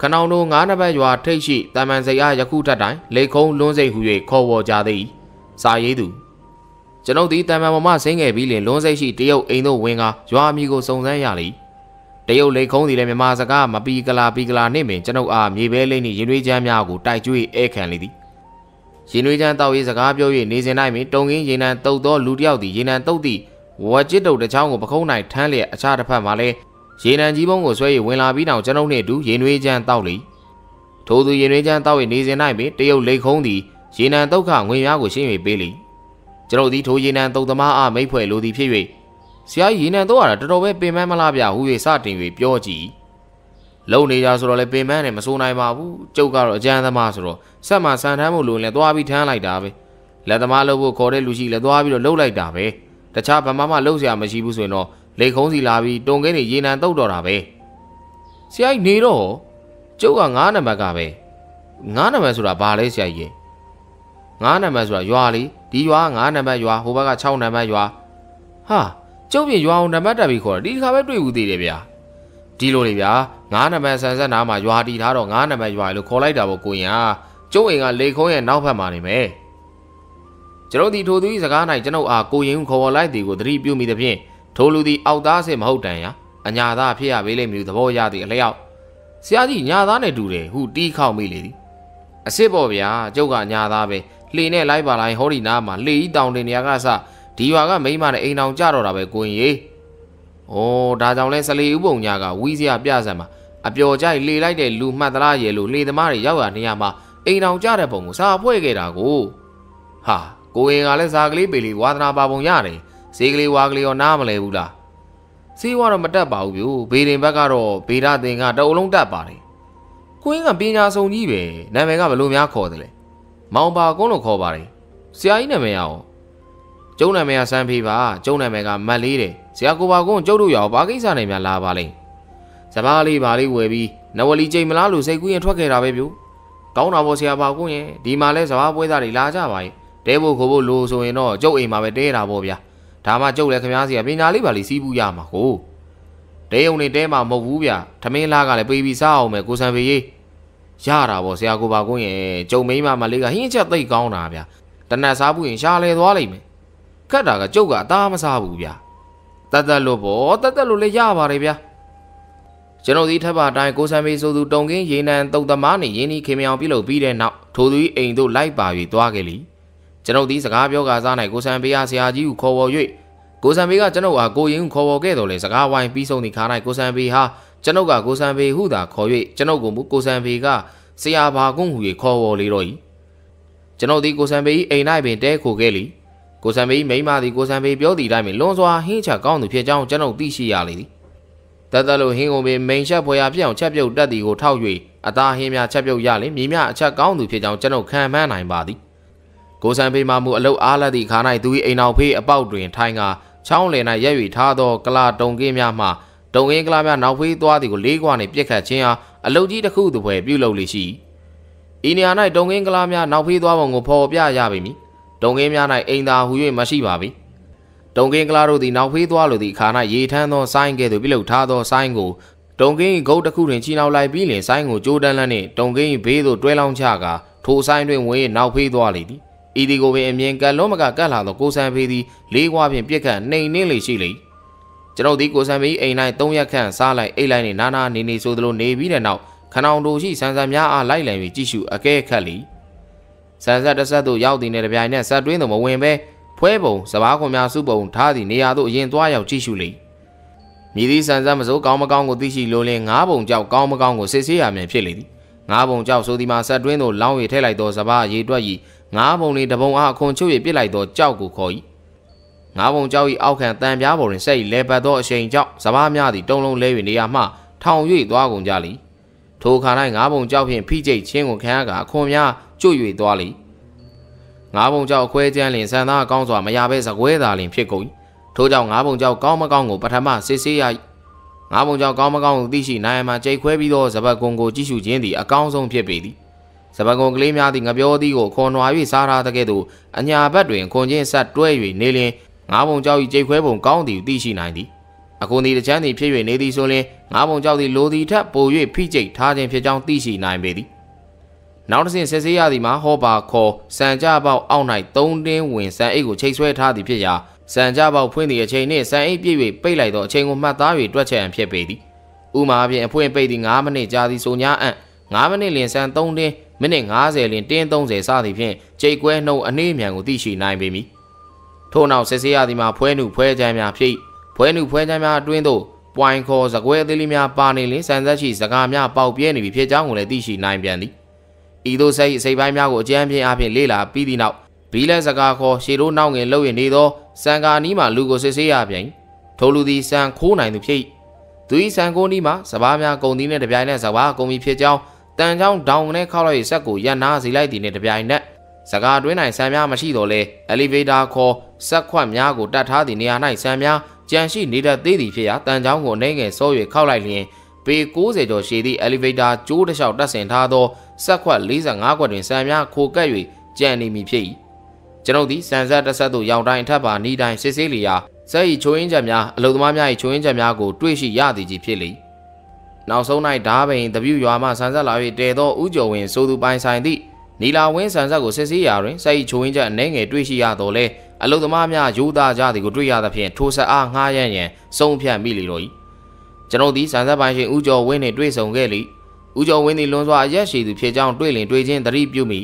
ခနောင်တို့9နံပါတ်ရွာထိပ်ရှိတမန်စိတ်အားယခုထက်တိုင်လိတ်ခုံးလွန်းစိတ်ဟူ၍ခေါ်ဝေါ်ကြသည်။စာရေးသူကျွန်ုပ်သည်တမန်ပေါ်မှဆင်းခဲ့ပြီးလျှင်လွန်းစိတ်ရှိတရုတ်အိမ်သို့ဝင်ကာရွာအမည်ကိုစုံစမ်းရလေ။တရုတ်လိတ်ခုံးသည်လည်းမြန်မာစကားမပီကလာပီကလာနှင့်ပင်ကျွန်ုပ်အားမြေပဲလိမ့်နှင့်ရင်တွေးချမ်းများကိုတိုက်ကြွေးဧခံလေသည်။ရင်တွေးချမ်းတောက်ရေးစကားပြော၍နေစဉ်၌ပင်တုံကင်းရေနံတုတ်သောလူတစ်ယောက်သည်ရေနံတုတ်သည့်ဝါကျစ်တုတ်တစ်ချောင်းကိုပခုံး၌ထမ်းလျက်အခြားတစ်ဖက်မှလည်းရေနံကြီးပုံးကိုဆွဲ၍ဝင်လာပြီးနောက်ကျွန်ုပ်နှင့်အတူရင်တွေးချမ်းတောက်လေ။ထိုသူရင်တွေးချမ်းတောက်၍နေစဉ်၌ပင်တရုတ်လိတ်ခုံးသည်ရေနံတုတ်ခငွေများကိုရှင်း၍ပေးလေ။ကျွန်ုပ်သည်ထိုရေနံတုတ်သမားအားမိတ်ဖွဲ့လိုသည်ဖြစ်၍ဆရာကြီးရေနံတော့ရတာတော်တော်ပဲပင်မမလားဗျဟူ၍စတင်၍ပြောကြည့်လုံနေကြဆိုတော့လေပင်မနဲ့မစိုးနိုင်ပါဘူးကျုပ်ကတော့အကြမ်းသမားဆိုတော့ဆက်မှဆန်ထမ်းဖို့လိုရင်လည်းသွားပြီးထမ်းလိုက်တာပဲလက်သမားလုပ်ဖို့ခေါ်တဲ့လူရှိလည်းသွားပြီးတော့လှုပ်လိုက်တာပဲတခြားဗမာမလှုပ်ဆရာမရှိဘူးဆိုရင်တော့လေခုံးစီလာပြီးတွန်ကင်းနေရေနံတော့တော်တာပဲဆရာကြီးနေတော့ကျုပ်က9နံပါတ်ကပဲ9နံပါတ်ဆိုတာဘာလဲဆရာကြီး9နံပါတ်ဆိုတာရွာလေဒီရွာ9နံပါတ်ရွာဟိုဘက်က6နံပါတ်ရွာဟာကျုပ်ပြင်ရွာအောင်နံပါတ်တက်ပြီးခေါ်တယ်ဒီခါပဲတွေ့ဘူးသေးတယ်ဗျာဒီလိုလေဗျာ9နံပါတ်ဆန်ဆက်နာမှာရွာတီထားတော့9နံပါတ်ရွာလို့ခေါ်လိုက်တာပေါ့ကိုရင်ဟာကျုပ်အိမ်ကလေခုံးရဲ့နောက်ဖက်မှာနေမယ်ကျွန်တော်ဒီထိုသူကြီးစကား၌ကျွန်ုပ်အားကိုရင်ခေါ်လိုက်သည်ကိုသတိပြုမိသဖြင့်ထိုလူသည်အောက်သားစစ်မဟုတ်တန်ရာအညာသားဖြစ်ရပေးလိမ့်မည်သဘောရသည့်အလျောက်ဆရာကြီးညာသားနဲ့တူတယ်ဟုတီးခေါက်မိလေသည်အစ်စ်ပေါ့ဗျာကျုပ်ကညာသားပဲလှေနဲ့လိုက်ပါလိုက်ဟောဒီနာမှာလှေကြီးတောင်တင်နေရာကစဒီရွာကမိမနဲ့အိမ်အောင်ကြတော့တာပဲကိုရင်ရေ။အော်ဒါကြောင့်လဲ14ဦးပုံညာကဝီးစရာပြဆန်မှာအပျော်ကြိုက်လေလိုက်တဲ့လူမှတ်သလားရေလို့လေသမားတွေရောက်လာနေရမှာအိမ်အောင်ကြတဲ့ပုံကိုစာဖွဲ့ခဲ့တာကို။ဟာကိုရင်ကလည်းစာကလေးပေလေးဝါသနာပါပုံရတယ်။ဈေးကလေးဝါကလေးရောနားမလဲဘူးလား။ဈေးဝါတော့မတက်ပါဘူးပြို့။ဘေးရင်ဘက်ကတော့ဗေဒသင်ကတအုပ်လုံးတက်ပါတယ်။ကိုရင်ကပညာဆောင်ကြီးပဲ။နာမည်ကဘလို့များခေါ်တယ်လဲ။မောင်ပါကုန်းလို့ခေါ်ပါတယ်။ဆရာကြီးနာမည်ရောကျုံနာမည်ကစမ်းဖေးပါကျုံနာမည်ကမတ်လေးတယ်ဇာကိုပါကုန်းကျုပ်တို့ရောဘာကိစ္စနိုင်များလာပါလိမ့်စပါးလေးပါလေးဝယ်ပြီးနဝလီချိန်မလားလို့စိတ်ကူးရင်ထွက်ခဲ့တာပဲပြို့ကောင်းတာပေါ့ဆရာပါကုန်းရင်ဒီမှာလဲစပါးပွဲသားတွေလာကြပါရဲ့တဲဖို့ခိုးဖို့လို့ဆိုရင်တော့ကျုပ်အိမ်မှာပဲတဲတာပေါ့ဗျာဒါမှကျုပ်လည်းခမားစီကပညာလေးပါလေးစီးပူးရမှာကိုတဲုံနေတဲမှာမဟုတ်ဘူးဗျာထမင်းလားကလည်းပေးပြီးစားအောင်မယ်ကိုစံဖေးရေးရတာပေါ့ဆရာကိုပါကုန်းရင်ကျုံမိန်းမလေးကဟင်းချက်သိပ်ကောင်းတာဗျာတနတ်စားဘူးရင်ရှာလဲသွားလိမ့်မယ်ခက်တာကကျုပ်ကအသားမစားဘူးဗျာတက်လို့ပေါ့တက်လို့လည်းရပါတယ်ဗျာကျွန်တော်ဒီထပ်ပါတိုင်းကိုစံမေးဆိုသူတုံကင်းရေနံတုတ်သမားနဲ့ရင်းနှီးခင်မြောင်ပြုလုပ်ပြီးတဲ့နောက်ထိုသူအိမ်သို့လိုက်ပါ၍သွားခဲ့လေကျွန်တော်ဒီစကားပြောကစား၌ကိုစံမေးအားဆရာကြီးကိုခေါ်ဝေါ်၍ကိုစံမေးကကျွန်တော်အားကိုရင်ကိုခေါ်ဝေါ်ခဲ့တော်လဲစကားဝိုင်းပြီးဆုံးသည့်ခါ၌ကိုစံမေးဟာကျွန်တော်ကကိုစံမေးဟုသာခေါ်၍ကျွန်တော်ကိုမူကိုစံမေးကဆရာဘာကွန်းဟူ၍ခေါ်ဝေါ်လေတော့၏ကျွန်တော်ဒီကိုစံမေးအိမ်၌ပင်တဲခိုခဲ့လေကိုစံမေးမိမသည်ကိုစံမေးပြောသည့်တိုင်းပင်လွန်စွာဟင်းချက်ကောင်းသူဖြစ်ကြောင်းကျွန်ုပ်သိရှိရလေသည်။တက်လို့ဟင်းကုန်ပင်မိန်ချက်ဖွယ်ရာဖြစ်အောင်ချက်ပြုတ်တက်သည်ကိုထောက်၍အသားဟင်းများချက်ပြုတ်ရလေမြည်များအချက်ကောင်းသူဖြစ်ကြောင်းကျွန်ုပ်ခံမှန်းနိုင်ပါသည်။ကိုစံမေးမှမူအလုတ်အားလက်သည့်ခါ၌သူ၏အိမ်နောက်ဖေးအပေါက်တွင်ထိုင်ကာချောင်းလည်၌ရက်၍ထားသောကလာတုံကင်းများမှ တုံအင်္ဂလာများနောက်ဖေးသွားသည်ကိုလေးခွနဲ့ပြစ်ခတ်ခြင်းအားအလုတ်ကြီးတစ်ခုတစ်ပွဲပြုလုပ်လေရှိဤနေရာ၌တုံအင်္ဂလာများနောက်ဖေးသွားပုံကိုဖော်ပြရပေမည်တုံအင်များ၌အိမ်သာဟူ၍မရှိပါပေတုံအင်္ဂလာတို့သည်နောက်ဖေးသွားလိုသည့်အခါ၌ရေထမ်းသောဆိုင်းကဲ့သို့ပြုလုပ်ထားသောဆိုင်းကိုတုံကင်း၏ဂုတ်တစ်ခုတွင်ချီနှောင်လိုက်ပြီးလင်ဆိုင်းကိုကြိုးတန်းလန်းနှင့်တုံကင်း၏ဘေးသို့တွဲလောင်းချကာထိုဆိုင်တွင်ဝင်နောက်ဖေးသွားလေသည်ဤဒီကိုပင်အမြင်ကတ်လုံးမကကတ်လာသောကိုဆန်ဖေးသည်လေးခွာဖြင့်ပြက်ခတ်နှိမ်နှင်းလေရှိလေကျွန်ုပ်သည်ကိုဆန်ဖေးအိမ်၌3 ရက်ခန့်စားလိုက်အိတ်လိုက်နှင့်နာနာနေနေဆိုသလိုနေပြီးတဲ့နောက်ခဏောင်တို့ရှိဆန်ဆန်များအားလိုက်လံပြီးကြည့်ရှုအကဲခတ်လေဆန်ဆန်တစ်ဆက်သို့ရောက်သည့်နေတစ်ပြိုင်နက်ဆက်တွင်းသို့မဝင်ဘဲဖွဲပုံစဘာခွန်များစုပုံထားသည့်နေရာသို့အရင်သွားရောက်ကြည့်ရှုလေမြည်သည့်ဆန်ဆန်မစိုးကောင်းမကောင်းကိုသိရှိလိုလင်းငါးပုံကြောက်ကောင်းမကောင်းကိုစစ်ဆေးရမည်ဖြစ်လေသည်ငါးပုံကြောက်ဆိုဒီမှာဆက်တွင်းသို့လောင်းရထည့်လိုက်သောစဘာရေတွက်၏ငါးပုံလေးတစ်ပုံအားအခွန်ချုပ်ရပစ်လိုက်သောကြောက်ကိုခေါ်၏ငါးပုံကြောက်၏အောက်ခံတန်ပြားပေါ်တွင်ဆက်၏လဲပတ်သောအချိန်ကြောက်စဘာများသည့်တုံလုံးလဲ၍နေရာမှထောင်၍သွားကုန်ကြလေထိုအခါ၌ငါးပုံကြောက်ဖြင့်ဖိကျိတ်ချင်းကိုခံရကအခွန်များကျွတ်၍သွားလေငါးပုံကြောက်အခွဲကျန်းလင်ဆန်သားကောင်းစွာမရဘဲစကွဲသာလင်ဖြစ်ကုန်၏ထို့ကြောင့်ငါးပုံကြောက်ကောင်းမကောင်းကိုပထမစစ်ဆေးရငါးပုံကြောက်ကောင်းမကောင်းကိုသိရှိနိုင်မှကြိတ်ခွဲပြီးသောစပတ်ကုံကိုကြည့်ရှုခြင်းသည်အကောင်းဆုံးဖြစ်ပေသည်စပတ်ကုံကလေးများသည့်ငပြောသီးကိုခွန်နွား၍စားထားတဲ့ကဲ့သို့အညာဘက်တွင်ခွန်ချင်းဆက်တွဲ၍နေလင်ငါးပုံကြောက်၏ကြိတ်ခွဲပုံကောင်းသည်သိရှိနိုင်သည်အကွန်သည်တချမ်းသည်ဖြစ်၍နေသည်ဆိုလျှင်ငါးပုံကြောက်သည်လိုသည်ထက်ပို၍ဖိကျိတ်ထားခြင်းဖြစ်ကြောင်းသိရှိနိုင်ပေသည်နောက်တစ်ဆင့်စစ်ဆေးရသည်မှာဟောပါခေါ်စံကြပေါက်အောက်၌သုံးတင်းဝင်စံအိတ်ကိုချိတ်ဆွဲထားသည်ဖြစ်ရာစံကြပေါက်ဖွင့်သည့်အချိန်နှင့်စံအိတ်ပြည့်၍ပိတ်လိုက်သောအချိန်ကိုမှတ်သား၍တွက်ချက်ရန်ဖြစ်ပေသည်ဥမာအပြင်အဖွင့်ပိတ်သည့်9မိနစ်ကြာသည့်ဆိုညာအံ့9မိနစ်လင်စံ3တင်းမိနစ်90လင်တင်း30စသည်ဖြင့်ကြိတ်ကွဲနှုတ်အနှေးအမြန်ကိုသိရှိနိုင်ပေမည်ထို့နောက်စစ်ဆေးရသည်မှာဖွဲနှုဖွဲချမ်းများဖြစ်ဖွဲနှုဖွဲချမ်းများအတွင်းသို့ပွိုင်ခေါ်စကွဲသေးလေးများပါနေလင်စံသက်ရှိစကားများပေါက်ပြဲနေပြီဖြစ်ကြောင်းကိုလည်းသိရှိနိုင်ပြန်သည်ဤသို့စိတ်အစိပ်ပိုင်းများကိုအကြမ်းဖြင့်အပြင်လေ့လာပြီးသည့်နောက်ဘီလက်စကားခေါ်ရှေတို့နောက်ငင်လှုပ်ရနေသောစံကာနီးမှလူကိုစစ်ဆေးရပြန်ထိုလူသည်စံခိုးနိုင်သူဖြစ်သူ၏စံခိုးနီးမှစဘာများကုန်သည်နှင့်တပြိုင်နက်စဘာကုန်ပြီဖြစ်ကြောင်းတန်ချောင်းဒေါင်နဲ့ခောက်လိုက်၍ဆက်ကိုရန်နာစီလိုက်သည်နှင့်တပြိုင်နက်စကားတွင်း၌စံများမရှိတော့လဲအလီဗေတာခေါ်ဆက်ခွက်များကိုတတ်ထားသည့်နေရာ၌စံများကြန့်ရှိနေတတ်သေးသည်ဖြစ်ရာတန်ချောင်းကိုနှိမ့်ငယ်ဆော့၍ခောက်လိုက်လျင်ပေ90ကျော်ရှည်သည့်အလီဗေတာကျိုးတစ်လျှောက်တပ်ဆင်ထားသောဆက်ခွက်45ခွက်တွင်စံများခိုကပ်၍ကြံ့နေမည်ဖြစ်၏ကျွန်ုပ်သည်စံဆက်တစ်ဆက်သို့ရောက်တိုင်းအထက်ပါနီးတိုင်းစစ်ဆေးလျာစက်၏ချိုးရင်းချက်များအလုပ်သမားများ၏ချိုးရင်းချက်များကိုတွေ့ရှိရသည်ကြီးဖြစ်လေနောက်ဆုံး၌ဓာပိန်တပြူရွာမှစံဆက်လာ၍တည်သောဥကျော်ဝင်စိုးသူပိုင်ဆိုင်သည့်နီလာဝင်းစံဆက်ကိုစစ်ဆေးရာတွင်စက်၏ချိုးရင်းချက်အနှဲငယ်တွေ့ရှိရတော်လဲအလုပ်သမားများယူသားကြသည်ကိုတွေ့ရသဖြင့်ထိုဆက်အားငှားရန်ဆုံးဖြတ်မိလေတော်၏ကျွန်ုပ်သည်စံဆက်ပိုင်ရှင်ဥကျော်ဝင်းနှင့်တွေ့ဆုံခဲ့လေဥကျော်ဝင်းသည်လွန်စွာအရက်ရှိသူဖြစ်ကြောင်းတွေ့လင်တွေ့ချင်းသတိပြုမိ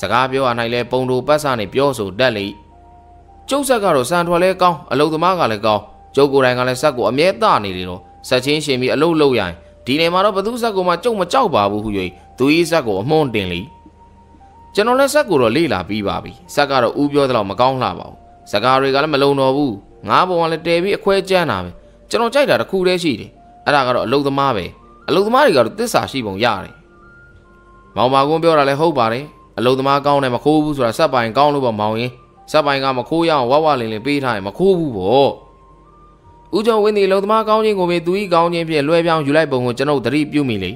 စကားပြောအား၌လဲပုံတို့ပတ်စာနှင့်ပြောဆိုတတ်လေကျုပ်ဆက်ကတော့စံထွက်လဲကောင်းအလုပ်သမားကလည်းကောင်းကျုပ်ကိုယ်တိုင်ကလည်းဆက်ကိုအမြဲတနေလေတော့ဆက်ချင်းရှင်ပြီးအလုပ်လုပ်ရရင်ဒီနေမှာတော့ဘသူဆက်ကိုမှကျုပ်မကြောက်ပါဘူးဟု၍သူဤဆက်ကိုအမွှန်းတင်လေကျွန်တော်လည်းဆက်ကိုတော့လေ့လာပြီးပါပြီဆက်ကတော့ဦးပြောသလောက်မကောင်းလှပါဘူးစကားတွေကလည်းမလုံတော့ဘူးငါးပုံကလည်းတဲပြီးအခွဲကျန်းတာပဲကျွန်တော်ကြိုက်တာတစ်ခုတည်းရှိတယ်အဲ့ဒါကတော့အလုပ်သမားပဲအလုပ်သမားတွေကတော့သစ္စာရှိပုံရတယ်မောင်ပါကွန်းပြောတာလည်းဟုတ်ပါတယ်အလုပ်သမားကောင်းတယ်မခိုးဘူးဆိုတာစက်ပိုင်ကောင်းလို့ပေါ့မောင်ရင်စက်ပိုင်ကမခိုးရအောင်ဝဝလင်လင်ပေးထားရင်မခိုးဘူးပေါ့ဦးကျော်ဝင်းဒီအလုပ်သမားကောင်းချင်းကိုပဲသူဤကောင်းချင်းဖြင့်လွှဲပြောင်းယူလိုက်ပုံကိုကျွန်ုပ်သတိပြုမိလေ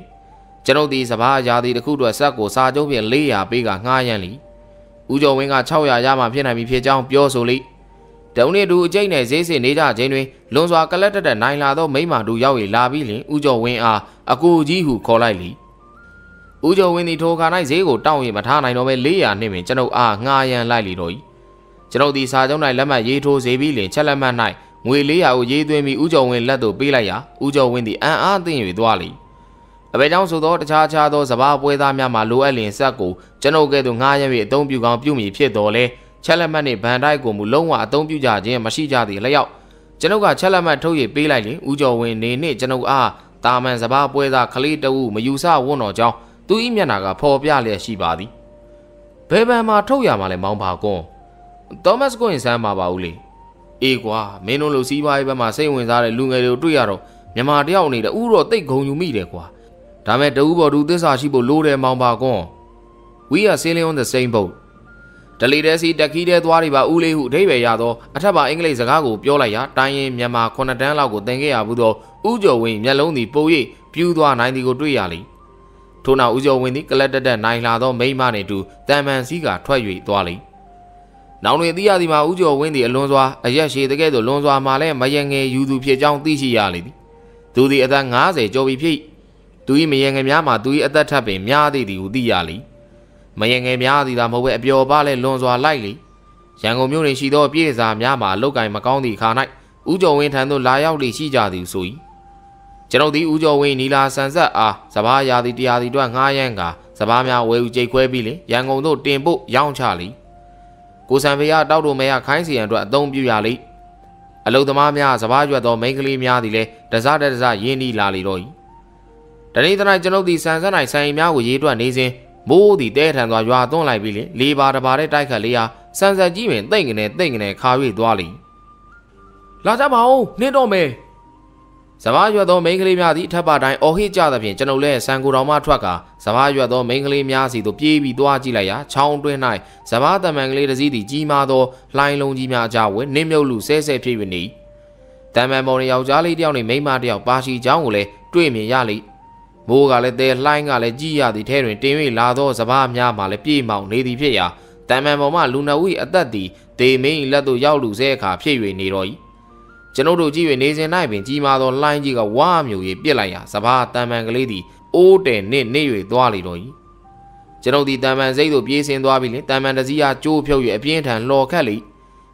ကျွန်ုပ်ဒီစဘာရာသီတစ်ခုအတွက်စက်ကိုစာချုပ်ဖြင့်400ပေးကငှားရန်လေဦးကျော်ဝင်းက600ရမှဖြစ်နိုင်ပြီဖြစ်ကြောင်းပြောဆိုလေဒုံနဲ့တူအကျိတ်နဲ့ဈေးစင်နေကြခြင်းတွင်လွန်စွာကလက်တက်တဲ့နိုင်လာသောမိမတို့ရောက်၍လာပြီးလင်ဦးကျော်ဝင်းအားအကူကြီးဟုခေါ်လိုက်လေဦးကျော်ဝင်းသည်ထိုခါ၌ဈေးကိုတောင်း၍မထားနိုင်တော့ပဲ400နှင့်ပင်ကျွန်ုပ်အားငှားရန်လိုက်လေတော်၏ကျွန်ုပ်သည်စာချုပ်၌လက်မှတ်ရေးထိုးစေပြီးလင်ချက်လက်မှတ်၌ငွေ400ကိုရေးသွင်းပြီးဦးကျော်ဝင်းလက်သို့ပေးလိုက်ရာဦးကျော်ဝင်းသည်အံ့အားသင့်၍သွားလေအဘယ်ကြောင့်ဆိုသောတခြားခြားသောစဘာပွဲသားများမှလိုအပ်လင်ဆက်ကိုကျွန်ုပ်ကဲ့သို့ငှားရန်၍အသုံးပြုကောင်းပြုမည်ဖြစ်တော်လဲချက်လက်မှတ်နှင့်ဗန်တိုက်ကိုမူလုံးဝအသုံးပြုကြခြင်းမရှိကြသည့်လျောက်ကျွန်ုပ်ကချက်လက်မှတ်ထုတ်၍ပေးလိုက်လင်ဦးကျော်ဝင်းနေနှင့်ကျွန်ုပ်အားတာမန်စဘာပွဲသားခလေးတဝူမယူဆဝန်းတော်ကြောင်းသူဤမျက်နှာကဖော်ပြလျက်ရှိပါသည်ဘယ်ပံမှာထုတ်ရမှာလဲမောင်ပါကွန်းသောမတ်ကွန်းဆန်းမှာပါဦးလေအေးကွာမင်းတို့လူစီးပွားရေးဘက်မှာစိတ်ဝင်စားတဲ့လူငယ်တွေကိုတွေ့ရတော့မြန်မာတယောက်အနေနဲ့ဥရောတိတ်ဂုံယူမိတယ်ကွာဒါမဲ့တူဦးပေါ်သူသစ္စာရှိဖို့လိုတယ်မောင်ပါကွန်း We are sailing on the same boat Delidasi Dakida Dwariba Ulehu Deveyado, Ataba English Zagago, Piolaya, Taim Yama, Konatan Lago, Denge Abudo, Ujo Win, Yaloni, Poe, Pudua, 90 Triali. Tona Ujo Windy collected the Nailado, May Mane to Daman Siga, Tway Dwali. Now with the Adima Ujo Windy Alonsoa, Ayashi the Gado, Lonsoa Male, Mayange, Udu Piajan, Tisiali. Do the Adangaze, Jovi P. Do you Mayange Yama, do you at that tapping, Yadi, Udiali? Mayenge Miadi Damoe Bio Bale Lonzo Lightly. Shango Muni Shido Pieza Miama, Logai Macondi Karnak, Ujo Win Tando Layao de Shija di Sui. Channel the Ujo Win Nila Sansa, Sabaya the Diadi Duangayanga, Sabamia Weu J. Quebile, Yango no Tempo, Yang Charlie. Kusanvia Daudo Mea Kaisi and Don Buyali. Alo the Mamia, Sabaja do Mangli Miadile, Dazada Yeni Laliroi. The later I general the Sansa I say Mia with Yedu and Easy. Boo the dead and Raja don't like Billy, leave out about it like a Leah, Sansa Jimmy, thinking it, carry Dwally. Lazamao, Nedome Savaja don't make Limia, Tabadine, or his other pin, General Sangurama Traka, Savaja don't make Limiasi to Pibi Duajilaya, Chown and I, Savata Manglade Zidi, Jimado, Line Longimia Jawe, Nimio Luces, a Pivini. Tamamorial Jali down in Maymadia, Bashi Jangle, Dreaming Yali. Bogale de Langa Legia, the Terran Timmy Lado, Sabamia, Malepi, Mount Lady Pia, Tamamma, Luna, we at that day, they may let the Yalu Zeka, Piri Neroi. Genodo Givenes and Ivan, Gimado, Langiga, Wamu, Pilaya, Sabah, Tamang Lady, Old and Nere Dwaliroi. Genodi Tamanzedo, Pies and Dwabil, Tamandazia, Joe Pio, a paint and Law Kelly,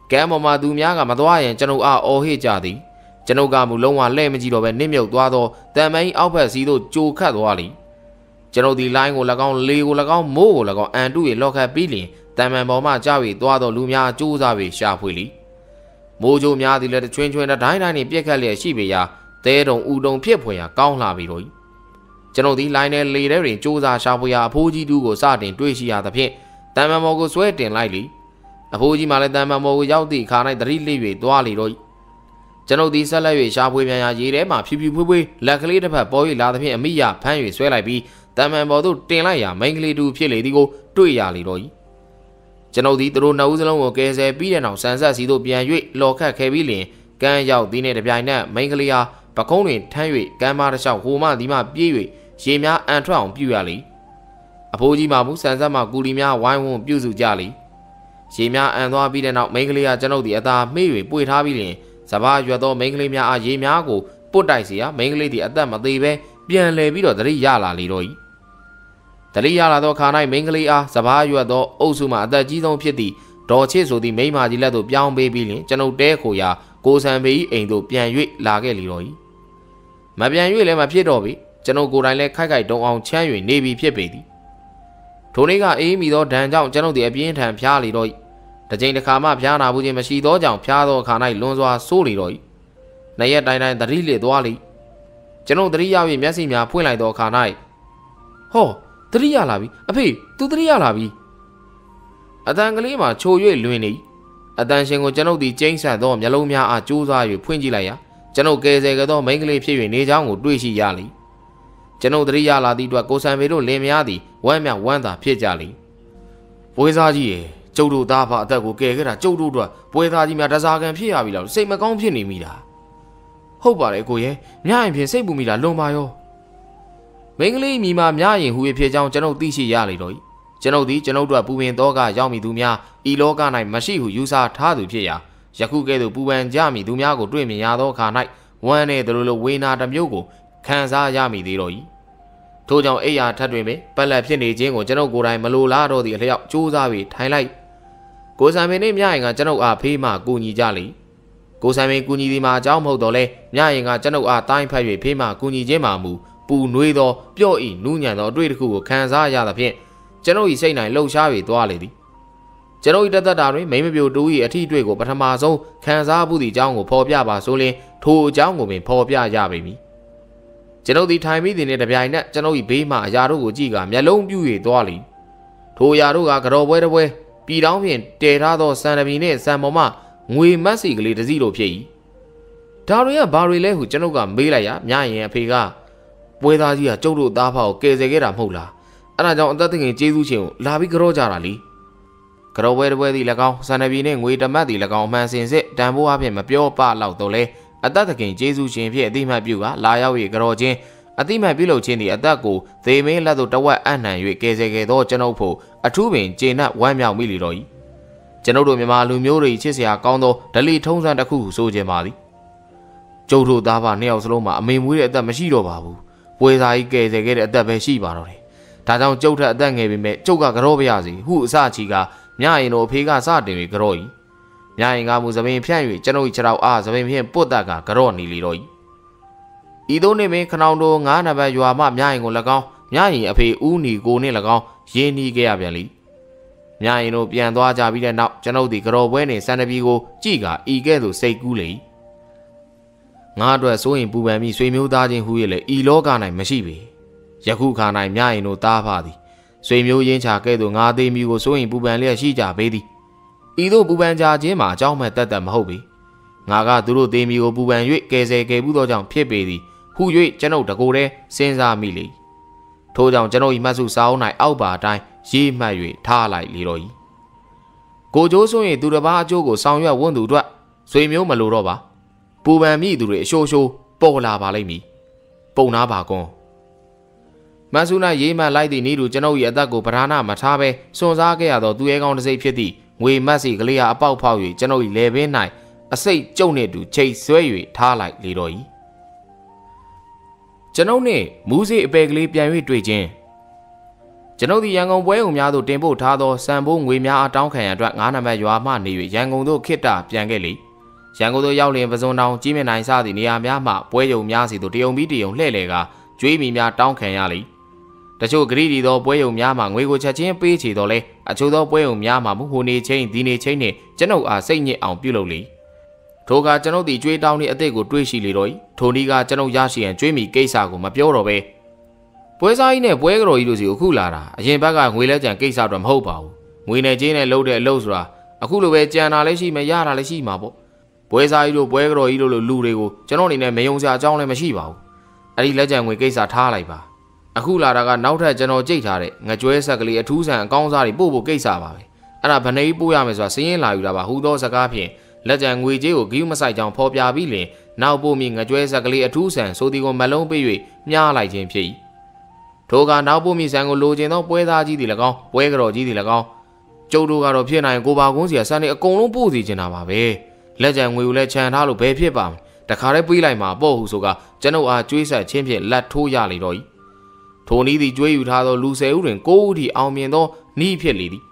Gamma Dumiaga, Madua, and Geno are all his jardy. Genoga Muloma Lemagido and Nimio Duado, that may offer Sido Joe Cadwali. Geno the Lang Olagon, Leo Lagon, Mo Lagon, and do a local billion, that man Moma Javi, Duado Lumia, Josavi, Sharpwilly. Mojo Mia, the letter train to a dine in Piecale, Shibia, they don't Udon Piepoya, Gon Laviro. Geno the Line later in Josa Sharpia, Poji Dugo Sardin, Twishia the Pit, that man Mogo sweating lightly. A Poji Maladama Mogo Yaudi, Kana, the Ridley, Dwaliroi. General the Salary Sharpway Yama, Pipi, luckily the boy Lathi and Mia, Pan with Swell I be, Taman Bodu, Telaya, mainly do Piladigo, Tuyaliroi. General the Ronaldo Gaze, a billion of Sansa, Sido Bianui, Loka Cavillian, Ganyao, Dine de Biana, Manglia, Paconi, Tanui, Gamma Shao, Homa, Dima, Biwi, Shemia, and Tron, Buali. Apoji Mabu, Sansama, Gulimia, Wine won't Buzu Jali. Shemia and Wabin out Manglia, General the Ada, Mary, Boy Habilian. Savage do Manglimia a Yamiago, Potasia, mainly the Adama Debe, Bien Levido, the Yala Liroi. The Yalado Kana, mainly a Savage do Osuma, the Gidon Pieti, Dorches of the Mayma de Lado, Bian Baby, General Decoya, Gosan Bay, and do Bianui Lage Liroi. My Bianui Lema Pietobi, General Gorale Kagai don't on Chanu, Navy Pieti. Toniga Amy do Danjao, General the Abient and Pia Liroi. The Jane Kama Piana Buji Mashi Dojan, Piado Kanai Lonzoa Soliroi. Nayet Dina the Rile Dwali. General Driavi Messimia Puila do Kanai. Ho, Drialavi, a pea, to Drialavi. A danglima, Choye Luini. A dancing with General the James Adom, Yalomia, a Josa, you Punjilaya. General Gazegado, Mangley Piri Nejan, or Duishi Yali. General Driala di Duacosa Medo Lemiadi, Wamia Wanda Piejali. Poesaji. 周度大法 Gosamene Mianga General are Pima Guni Jali. Gosame Gunidima Jamho Dole, Mianga General are Time Pirate Pima Guni Jemamu, Bu Nuido, Pioi, Nunyan or Driku, Kanzaya the Pin. General is saying I low shavi duality. General Dadari, maybe you do it a tea drink or Patamazo, Kanzabu the Jango, Popia Basole, two Jango me, Popia Yabi. General the time within it behind that, General Pima Yaru Giga, Yalong Bui Dwali. Two Yaruga got away. Pidomian, Terado, Sanabine, Samoma, we massively the zero pay. Taria Barrile, who Genoga, Bilaya, Nyan, Pega, whether you are Jodo Dapa or Kezegera Mola, and I don't think in Jesucio, Lavic Rojarali. Kero where the lagao, Sanabine, wait a maddy lagao man since it, Dambo up him a pure part loudole. At that again, Jesus Champion, at the Mabua, Liawi, Garoje, at the Mabulo Chini, at Dago, they may lado Tawa Anna, you Kazeke, Chanopo, a tubin, Jena, Wamia, Miliroi. Chanodo Mamalumuri, Chesia, Kondo, Tali Tones and Aku, so Jemadi. Jodo Dava, Neos Loma, mean we at the Machido Babu, where I Kazeke at the Beshibaroi. Tadam Jota Dangabi met Joga Garobiazi, who Sachiga. Nyano Piga Sadi Groi. Nyanga was a main piano, Janoich as a main potaga, Garoni Liroi. Idone make Canado, Nana by your map, Nyango Lagao, Nyani a pay uni go nilagao, Yeni Gabiali. Nyano Piandoja Bidan up, Jano de Gro, Wene, Sanabigo, Chiga, Egedo, say Gule. Nadra so in Pubami, Swimu Dajin Huile, Elogan and Mashibi. Yakukan and Nyano Tapadi. 所以မျိုးရင်းချာကဲ့သို့ငါသိမျိုးကိုစိုးရင်ပူပန်လျက်ရှိကြပေသည်ဤသို့ပူပန်ကြခြင်းမှာအကြောင်းမဲ့တတ်တတ်မဟုတ်ပေငါကသူတို့သိမျိုးပူပန်၍ကဲဆဲကဲပူးသောကြောင့်ဖြစ်ပေသည်ဟု၍ကျွန်ုပ်တကိုယ်တည်းစဉ်းစားမိလေထို့ကြောင့်ကျွန်ုပ်၏မှတ်စုစာအုပ်၌အောက်ပါတိုင်းရေးမှတ်၍ထားလိုက်လေတော်၏ကိုကြိုးစိုးရင်သူတစ်ပါးအကျိုးကိုဆောင်ရွက်ဝန်သူတို့ဆွေမျိုးမလိုတော့ပါပူပန်မိသူတို့အရှိုးရှိုးပေါ်လာပါလိမ့်မည် ပုံနာပါကွန်မန်ဆူနာရေးမှလိုက်သည့်နေ့သို့ကျွန်ုပ်၏အသက်ကိုပထမမှထားပဲစွန့်စားခဲ့ရသောသူရဲကောင်းတစ်စိတ်ဖြစ်သည့်ငွေမတ်စီကလေးအားအပေါက်ဖောက်၍ကျွန်ုပ်၏လယ်ပင်း၌အစိတ်ကျုံနေသူချိတ်ဆွဲ၍ထားလိုက်လေတော်၏ကျွန်ုပ်သည်ရန်ကုန်ပွဲကုန်များသို့တင်ပို့ထားသောစံပုံငွေများအတောင်းခံရအတွက်ငါးနံပါတ်ရွာမှနေ၍ရန်ကုန်သို့ခေတ္တပြန်ခဲ့လေရန်ကုန်သို့ရောက်လျင်ပစုံတောင်ကြီးမြင့်နိုင်စသည့်နေရာများမှပွဲရုံများစီသို့တရုံပြီးတရုံလှည့်လေကာ ကျွေးမိများတောင်းခံရလေတချို့ဂရီတီသောပွဲရုံများမှာမခုနေချင်းဒီနေချင်းနဲ့ကျွန်ုပ်အားစိတ်ညစ်အောင်ပြုလုပ်လေထိုကာကျွန်ုပ်သည်ကြွေးတောင်းသည့်အသက်ကိုတွေးရှိလေတော်၏ထိုနည်းကကျွန်ုပ်ရရှိရန်ကြွေးမိကိစ္စကိုမပြောတော့ပဲပွဲစားကြီးနဲ့ပွဲကတော်ဤတို့စီကိုခုလာတာအရင်ဘက်ကငွေလဲကြံကိစ္စတော့မဟုတ်ပါဘူးငွေနဲ့ချင်းနဲ့လှုပ်တဲ့လှုပ်စွာအခုလိုပဲကြံလာလဲရှိမရတာလဲရှိမှာပေါ့ပွဲစားကြီးတို့ပွဲကတော်ဤတို့လိုလူတွေကိုကျွန်တော်အနေနဲ့မယုံစရာအကြောင်းလည်းမရှိပါဘူး အဲ့ဒီလက်ကြံငွေကိစ္စထားလိုက်ပါအခုလာတာကနောက်ထပ်ကျွန်တော်ကြိတ်ထားတဲ့ငကြွဲဆက် တခါတည်းပွေးလိုက်မှာပေါ့ဟုဆိုကကျွန်ုပ်အားကြွေးဆက်ချင်းဖြင့်လက်ထိုးရလေတော့၏ထိုနည်းသည်ကြွေးယူထားသောလူ10ဦးတွင်9ဦးထိအောင်မြင်သောနှီးဖြစ်လေသည်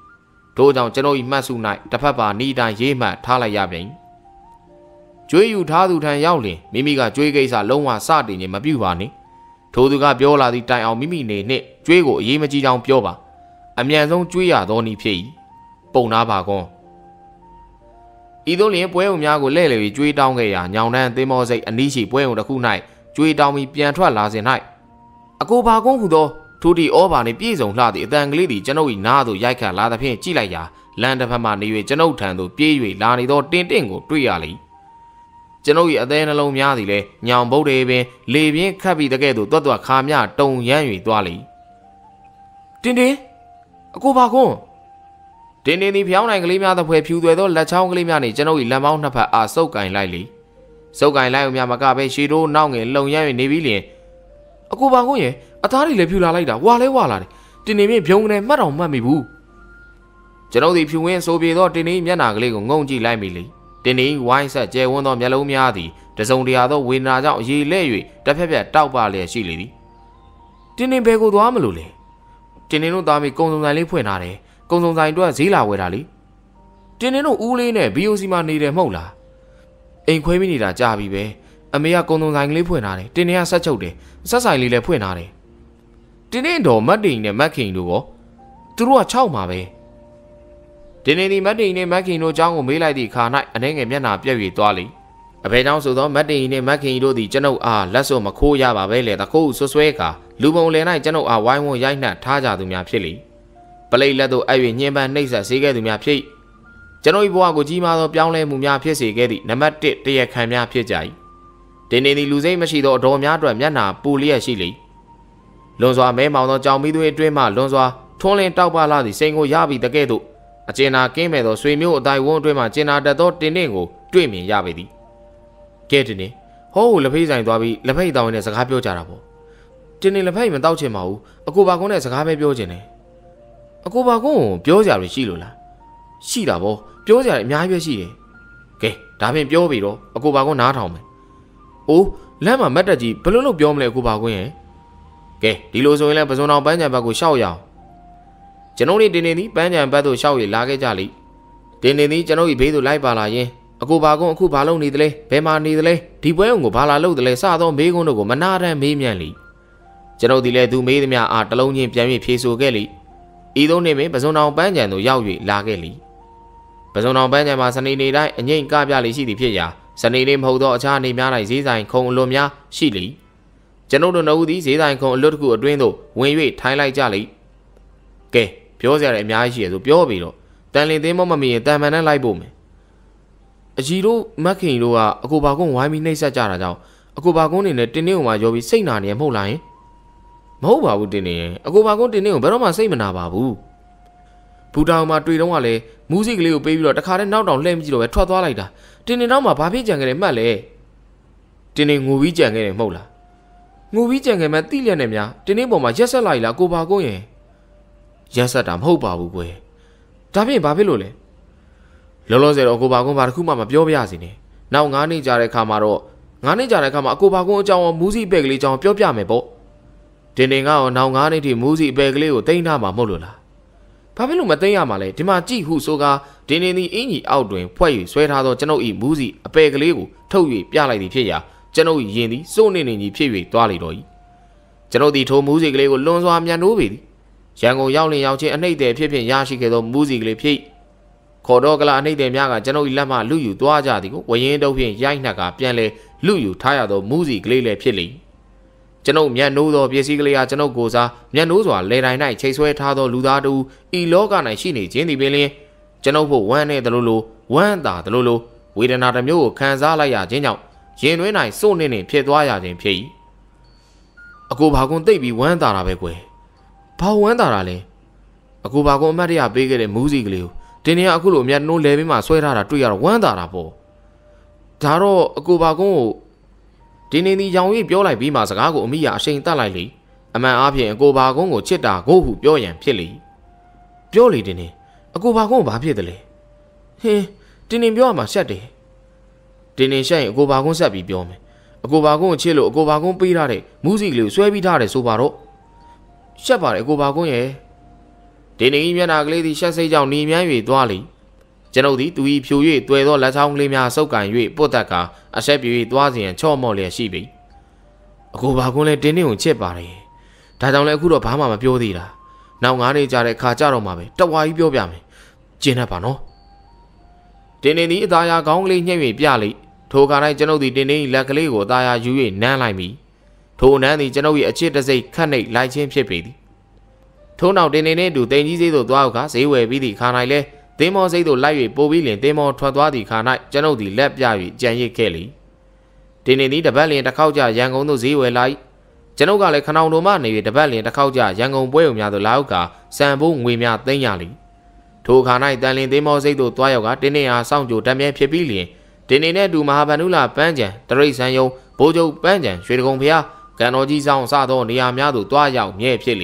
ထို့ကြောင့်ကျွန်ုပ်၏မှတ်စု၌တစ်ဖက်ပါနီးတိုင်းရေးမှထားလိုက်ရပြန်၏ကြွေးယူထားသူထံရောက်လျင်မိမိကကြွေးကိစ္စလုံးဝစတင်ခြင်းမပြုပါနှင့်ထို့သူကပြောလာသည့်တိုင်အောင်မိမိနေနှင့်ကြွေးကိုအရေးမကြီးကြောင်းပြောပါအမြန်ဆုံးကြွေးရသောနည်းဖြစ်၏ပုံနာပါကွန် ဤသို့လျှင်ပွဲုံများကိုလှည့်လည်၍ကြွေးတောင်းခဲ့ရာညောင်တန်းသင်္ဘောစိတ်အနီးရှိပွဲုံတစ်ခု၌ကြွေးတောင်းပြီးပြန်ထွက်လာစဉ်၌အကိုပါကုန်းဟူသောသူသည်ဩဘာနှင့်ပြည့်စုံလှသည့်အတန်ကလေးသည်ကျွန်ုပ်၏နားသို့ရိုက်ခတ်လာသဖြင့်ကြည့်လိုက်ရာလန်တစ်ဖက်မှနေ၍ကျွန်ုပ်ထံသို့ပြေး၍လာနေသောတင်းတင်းကိုတွေ့ရလေကျွန်ုပ်၏အသေးနှလုံးများသည်လည်းညောင်ဘုတ်တွေပင်လေပြင်းခတ်ပြီးတကဲ့သို့တွတ်တွတ်ခါမျှတုံရမ်း၍သွားလေ တင်းတင်းတို့သားမိကုံစုံဆိုင်လေးဖွင့်ထားတယ်ကုံစုံဆိုင်အတွက်ဈေးလာဝယ်တာလေ တင်းတင်းတို့ဦးလေးနဲ့ BOC မှာနေတယ်မဟုတ်လား အိမ်ခွဲမိနေတာကြာပြီပဲ အမေကကုံစုံဆိုင်လေးဖွင့်ထားတယ် တင်းတင်းကဆက်ချုပ်တယ် ဆက်ဆိုင်လေးလည်းဖွင့်ထားတယ် တင်းတင်းတော်မတ်တင်နဲ့မတ်ခင်တို့ရော သူတို့က6မှာပဲ တင်းတင်းဒီမတ်တင်နဲ့မတ်ခင်တို့အကြောင်းကိုမေးလိုက်သည့်အခါ၌အနှဲငယ်မျက်နှာပြက်၍သွားလေ အဖေကြောင့်ဆိုသောမတ်တင်နှင့်မတ်ခင်တို့သည်ကျွန်ုပ်အားလက်စွပ်မခိုးရပါပဲလေတခုဆွဲဆွဲကာလူပုံလယ်၌ကျွန်ုပ်အားဝိုင်းဝန်းရိုက်နှက်ထားကြသူများဖြစ်လေ ပလိလက်တို့အွေညင်ပန်းနှိပ်စက်စေခဲ့သူများဖြစ်ကျွန်ုပ်ဘဝကိုကြီးမားသောပြောင်းလဲမှုများဖြစ်စေခဲ့သည့်နံပါတ်1တရားခံများဖြစ်ကြ၏တင်းတင်းသည်လူစိတ်မရှိသောအတော်များအတွက်မျက်နှာပူလျက်ရှိလေလွန်စွာမဲမောင်သောကြောင်မီးသွေးအတွင်းမှလွန်စွာထွန်းလင်းတောက်ပလာသည့်စိန်ကိုရပြီတကဲ့သို့ အကျဉ်းနာကင်းမဲ့သောဆွေမျိုးအတိုင်းဝန်းအတွင်းမှကျဉ်နာတတ်သောတင်နှင့်ကိုတွေ့မြင်ရပေသည်။ကဲတင်နှင့်ဟောကိုလက်ဖိတ်ဆိုင်သွားပြီးလက်ဖိတ်တောင်းနဲ့စကားပြောကြတာပေါ့။တင်နှင့်လက်ဖိတ်မတောက်ချင်ပါဘူး။အကိုပါကုန်းနဲ့စကားပဲပြောချင်တယ်။အကိုပါကုန်းကိုပြောကြရရှိလို့လား။ရှိတာပေါ့။ပြောကြရအများကြီးပဲရှိတယ်။ကဲဒါဖြင့်ပြောပြီတော့အကိုပါကုန်းနားထောင်မယ်။အိုးလမ်းမှာမတ်တက်ကြီးဘယ်လိုလုပ်ပြောမလဲအကိုပါကုန်းရဲ့။ကဲဒီလိုဆိုရင်လည်းပဇွန်အောင်ပန်းချံဘက်ကိုရှောက်ရအောင်။ကျွန်ုပ်တို့တင်နေသည်ပန်းချံဘက်သို့ရှောက်ရလာခဲ့ကြလိမ့်တင်နေသည်ကျွန်ုပ်၏ဘေးသို့လိုက်ပါလာရင်အကိုပါကုန်းအခုဘာလုပ်နေသလဲဘယ်မှာနေသလဲဒီပွဲုံကိုဘာလာလုပ်သလဲစသောမေးခွန်းတို့ကိုမနာတမ်းမေးမြန်းလိကျွန်ုပ်သည်လည်းသူမေးသည်များအားတလုံးချင်းပြန်၍ဖြေဆိုခဲ့လိဤသို့နေပင်ပဇွန်အောင်ပန်းချံသို့ရောက်၍လာခဲ့လိပဇွန်အောင်ပန်းချံမှာစနေနေ့တိုင်းအငိမ့်ကပြလိရှိသည်ဖြစ်ရာစနေနေ့မဟုတ်သောအခြားနေ့များ၌ဈေးဆိုင်ခုံအလွတ်များရှိလိကျွန်ုပ်တို့နှုတ်သည်ဈေးဆိုင်ခုံအလွတ်တစ်ခုအတွင်းသို့ဝင်၍ထိုင်လိုက်ကြလိကဲပြောစရာလည်းအများကြီးရှိရဆိုပြောပြီးတော့တန်လင်သင်းမမီရင်တန်မှန်နဲ့လိုက်ဖို့မယ်အကြီးတို့မက်ခင်တို့ကအကိုပါကုန်းဝိုင်းပြီးနှိပ်စက်ကြတာကြောင့်အကိုပါကုန်းနေနဲ့တင်းနေုံမှာရောပြီးစိတ်နာနေရမဟုတ်လားယင်မဟုတ်ပါဘူးတင်းနေရင်အကိုပါကုန်းတင်းနေုံဘယ်တော့မှစိတ်မနာပါဘူးဘူတောင်မှာတွေ့တော့ကလည်းမူးစိကလေးကိုပေးပြီးတော့တခါတည်းနောက်တောင်လှည့်မကြည့်တော့ပဲထွက်သွားလိုက်တာတင်းနေတော့မှဘာဖြစ်ကြံခဲ့လဲမှတ်လေတင်းနေငိုပြီးကြံခဲ့တယ်မဟုတ်လားငိုပြီးကြံခဲ့မှတိလျက်နဲ့များတင်းနေပေါ်မှာရက်ဆက်လိုက်လားကိုပါကုန်းရင်ရက်ဆက်တာမဟုတ်ပါဘူးကွယ်ဒါဖြင့်ဘာဖြစ်လို့လဲလောလောဆယ်တော့အကိုပါကွန်းဘာတစ်ခုမှမပြောပြရစီနဲ့နောက်9နှစ်ကြာတဲ့အခါမှာတော့9နှစ်ကြာတဲ့အခါမှာအကိုပါကွန်းအကြောင်းမူးစီပဲ့ကလေးအကြောင်းပြောပြမယ်ပေါ့တင်တင်ကရောနောက်9နှစ်ထိမူးစီပဲ့ကလေးကိုတင်ထားမှာမဟုတ်လို့လားဘာဖြစ်လို့မတင်ရမှာလဲဒီမှာကြည့်ဟုဆိုကာတင်တင်သည်အင်ကြီးအောက်တွင်ဖွဲ့၍ဆွဲထားသောကျွန်ုပ်၏မူးစီအပဲ့ကလေးကိုထုတ်၍ပြလိုက်သည်ဖြစ်ရာကျွန်ုပ်ရင်သည်စိုးနေနေကြီးဖြစ်၍သွားလေတော့၏ကျွန်ုပ်သည်ထိုမူးစီကလေးကိုလွန်စွာမြန်နိုးပေသည်ရန်ကုန်ရောက်လင်ရောက်ချင်းအနှိမ့်တယ်ဖြစ်ဖြစ်ရရှိခဲ့သောမူးစီကလေးဖြစ်ခေါ်တော့ကလာအနှိမ့်တယ်များကကျွန်ုပ်၏လက်မှလူယူသွားကြသည်ကိုဝရင်တုပ်ဖြင့်ရိုက်နှက်ကပြန်လဲလူယူထားရသောမူးစီကလေးလည်းဖြစ်လေကျွန်ုပ်မျက်နှိုးသောပစ္စည်းကလေးဟာကျွန်ုပ်ကိုယ်စားမျက်နှိုးစွာလေတိုင်း၌ချိတ်ဆွဲထားသောလူသားတူဤလောက၌ရှိနေခြင်းသည်ပင်လျှင်ကျွန်ုပ်ဖို့ဝမ်းနဲ့တလို့လို့ဝမ်းသာတလို့လို့ဝေဒနာတစ်မျိုးကိုခံစားလိုက်ရခြင်းကြောင့်ရင်တွင်း၌စို့နေနေဖြစ်သွားရခြင်းဖြစ်၏အကိုဘာကွန်သိပ်ပြီးဝမ်းသာတာပဲကွယ်ဘာဝမ်းသာတာလဲအကိုပါကွန်အမတ်တရပေးခဲ့တဲ့မူးစီကလေးကိုတင်းနေအခုလိုအမြတ်နှိုးလဲပြီးမှဆွဲထားတာတွေ့ရတော့ဝမ်းသာတာပေါ့ဒါတော့အကိုပါကွန်ကိုတင်းနေသည်ရောင်ရည်ပြောလိုက်ပြီးမှစကားကိုအမိရအရှိန်တက်လိုက်လေအမှန်အားဖြင့်အကိုပါကွန်ကိုချစ်တာကိုဟုပြောရန်ဖြစ်လေပြောလေတင်းနေအကိုပါကွန်ဘာဖြစ်တယ်လဲဟင်းတင်းနေပြောရမှာရှက်တယ်တင်းနေရှက်ရင်အကိုပါကွန်ဆက်ပြီးပြောမယ်အကိုပါကွန်ကိုချစ်လို့အကိုပါကွန်ပေးထားတဲ့မူးစီကလေးကိုဆွဲပြီးထားတယ်ဆိုပါတော့ရှက်ပါတယ်ကိုပါကွန်းရဲ့ဒင်းနေကြီးမျက်နှာကလေးသည်ရှက်စိတ်ကြောင့်နေမြန်း၍သွားလိကျွန်ုပ်သည်သူ၏ဖြူ၍တွေ့သောလက်ချောင်းကလေးများဆုပ်ကန်၍ပုတ်တက်ကာအဆက်ပြေ၍သွားစဉ်ချော့မော့လျက်ရှိပြီအကိုပါကွန်းလည်းဒင်းနေကိုချစ်ပါတယ်ဒါကြောင့်လည်းအခုတော့ဘာမှမပြောသေးတာနောက်9နှစ်ကြာတဲ့ခါကြတော့မှပဲတဝါကြီးပြောပြမယ်ကျင်းတတ်ပါနော်ဒင်းနေသည်အသားရကောင်းကလေးညှိ့၍ပြလိထိုခါ၌ကျွန်ုပ်သည်ဒင်းနေ၏လက်ကလေးကိုအသားရယူ၍နမ်းလိုက်ပြီထိုနန်းသည်ကျွန်ုပ်၏အချစ်တစိခတ်နှိပ်လိုက်ခြင်းဖြစ်ပေသည်ထို့နောက်တင်နေနှင့်အတူတင်ကြီးစိတ်သို့သွားကဈေးဝယ်ပြီးသည့်ခါ၌လည်းသင်းမောစိတ်သို့လိုက်၍ပို့ပြီးလင်သင်းမောထွက်သွားသည့်ခါ၌ကျွန်ုပ်သည်လက်ပြ၍ကြံရစ်ခဲ့လေတင်နေသည်တပတ်လျင်တစ်ခေါက်ကြရန်ကုန်သို့ဈေးဝယ်လိုက်ကျွန်ုပ်ကလည်းခနောင်တို့မှနေ၍တပတ်လျင်တစ်ခေါက်ကြရန်ကုန်ပွဲုံများသို့လာရောက်ကစံဖို့ငွေများသိမ်းရလေထိုခါ၌တန်လင်သင်းမောစိတ်သို့သွားရောက်ကတင်နေအားစောင့်ကြိုတမ်းမြဲဖြစ်ပြီးလျင်တင်နေနှင့်အတူမဟာဗန္ဓုလပန်းချံတရိတ်ဆန်ယုံဘိုးချုပ်ပန်းချံရွှေတကုံဖျားကံတော်ကြီးဆောင်စသောနေရာများသို့တွားရောက်မြဲဖြစ်လ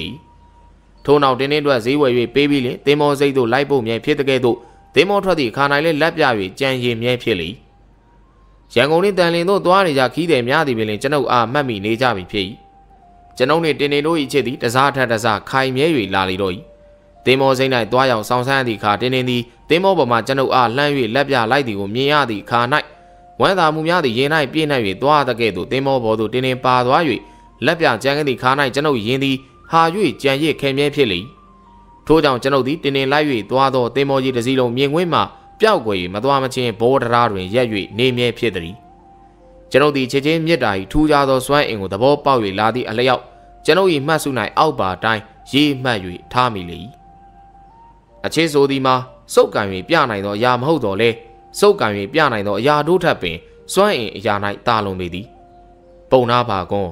ေထို့နောက်တင်းတင်းအတွက်ဈေးဝယ်၍ပေးပြီးလင်သင်္ဘောစိတ်သို့လိုက်ဖို့မြဲဖြစ်တဲ့ကဲ့သို့သင်္ဘောထွက်သည့်ခါ၌လည်းလက်ပြ၍ကြံရည်မြဲဖြစ်လေရန်ကုန်နှင့်တန်လင်းသို့တွားနေကြခီးတယ်များသည်ပင်လင်ကျွန်ုပ်အားမှတ်မိနေကြပြီဖြစ်၏ကျွန်ုပ်နှင့်တင်းတင်းတို့၏ချစ်သည်တစားထက်တစားခိုင်မြဲ၍လာလေတော့၏သင်္ဘောစိတ်၌တွားရောက်ဆောင်ဆန်းသည့်ခါတင်းတင်းသည်သင်္ဘောပေါ်မှကျွန်ုပ်အားလှမ်း၍လက်ပြလိုက်သည်ကိုမြင်ရသည့်ခါ၌ဝမ်းသာမှုများသည့်ရင်၌ပြည့်နှက်၍သွားတဲ့ကဲ့သို့သင်္ဘောပေါ်သို့တင်းတင်းပါသွား၍လက်ပြကြံခဲ့သည့်ခါ၌ကျွန်ုပ်ရင်သည်ဟာ၍ကြံရစ်ခဲမြဲဖြစ်လေထို့ကြောင့်ကျွန်ုပ်သည်တင်းတင်းလိုက်၍သွားသောသင်္ဘောကြီးတစ်စီးလုံးမြင်ကွင်းမှပျောက်ကွယ်၍မသွားမချင်းဘောဒရာတွင်ရက်၍နေမြဲဖြစ်သည်ကျွန်ုပ်သည်ချစ်ချင်းမြတ်တာ၏ထူးခြားသောစွမ်းအင်ကိုသဘောပေါက်၍လာသည့်အလျောက်ကျွန်ုပ်၏မှတ်စု၌အောက်ပါတိုင်းရေးမှတ်၍ထားမိလေအချစ်ဆိုသည်မှာစုပ်ကံ၍ပြနိုင်သောအရာမဟုတ်တော့လေစုပ်ကံ၍ပြနိုင်သောအရာတို့ထပ်ပင်စွမ်းအင်အရာ၌တာလွန်ပေသည်ပုံနာပါကွန်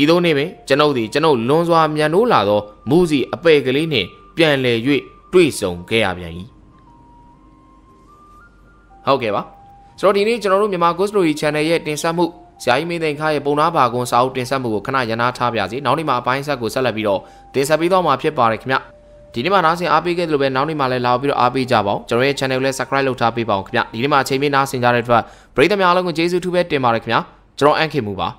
းဤသို့နေပင်ကျွန်ုပ်သည်ကျွန်ုပ်လွန်စွာမြန်နိုးလာသောမူးစီအပဲ့ကလေးနှင့်ပြန်လည်၍ တွေ့ဆုံခဲ့ရပြန်၏ဟုတ်ကဲ့ပါဆိုတော့ဒီနေ့ကျွန်တော်တို့မြန်မာ Ghost Story Channel ရဲ့တင်ဆက်မှုဆရာကြီးမင်းသိန်းခါရဲ့ပုံနာပါကွန်စာအုပ်တင်ဆက်မှုကိုခဏရနာထားပါစေနောက်နေ့မှာအပိုင်းဆက်ကိုဆက်လက်ပြီးတော့တင်ဆက်ပေးသွားမှာဖြစ်ပါတယ်ခင်ဗျဒီနေ့မှာနားဆင်အားပေးခဲ့သလိုပဲနောက်နေ့မှာလည်းလာပြီးတော့အားပေးကြပါအောင်ကျွန်တော်ရဲ့ channel ကိုလည်း subscribe လုပ်ထားပေးပါအောင်ခင်ဗျဒီနေ့မှာအချိန်မီနားဆင်ကြတဲ့အတွက်ပရိသတ်များအားလုံးကိုကျေးဇူးထူးပဲတင်ပါတယ်ခင်ဗျကျွန်တော်အန့်ခင်မူပါ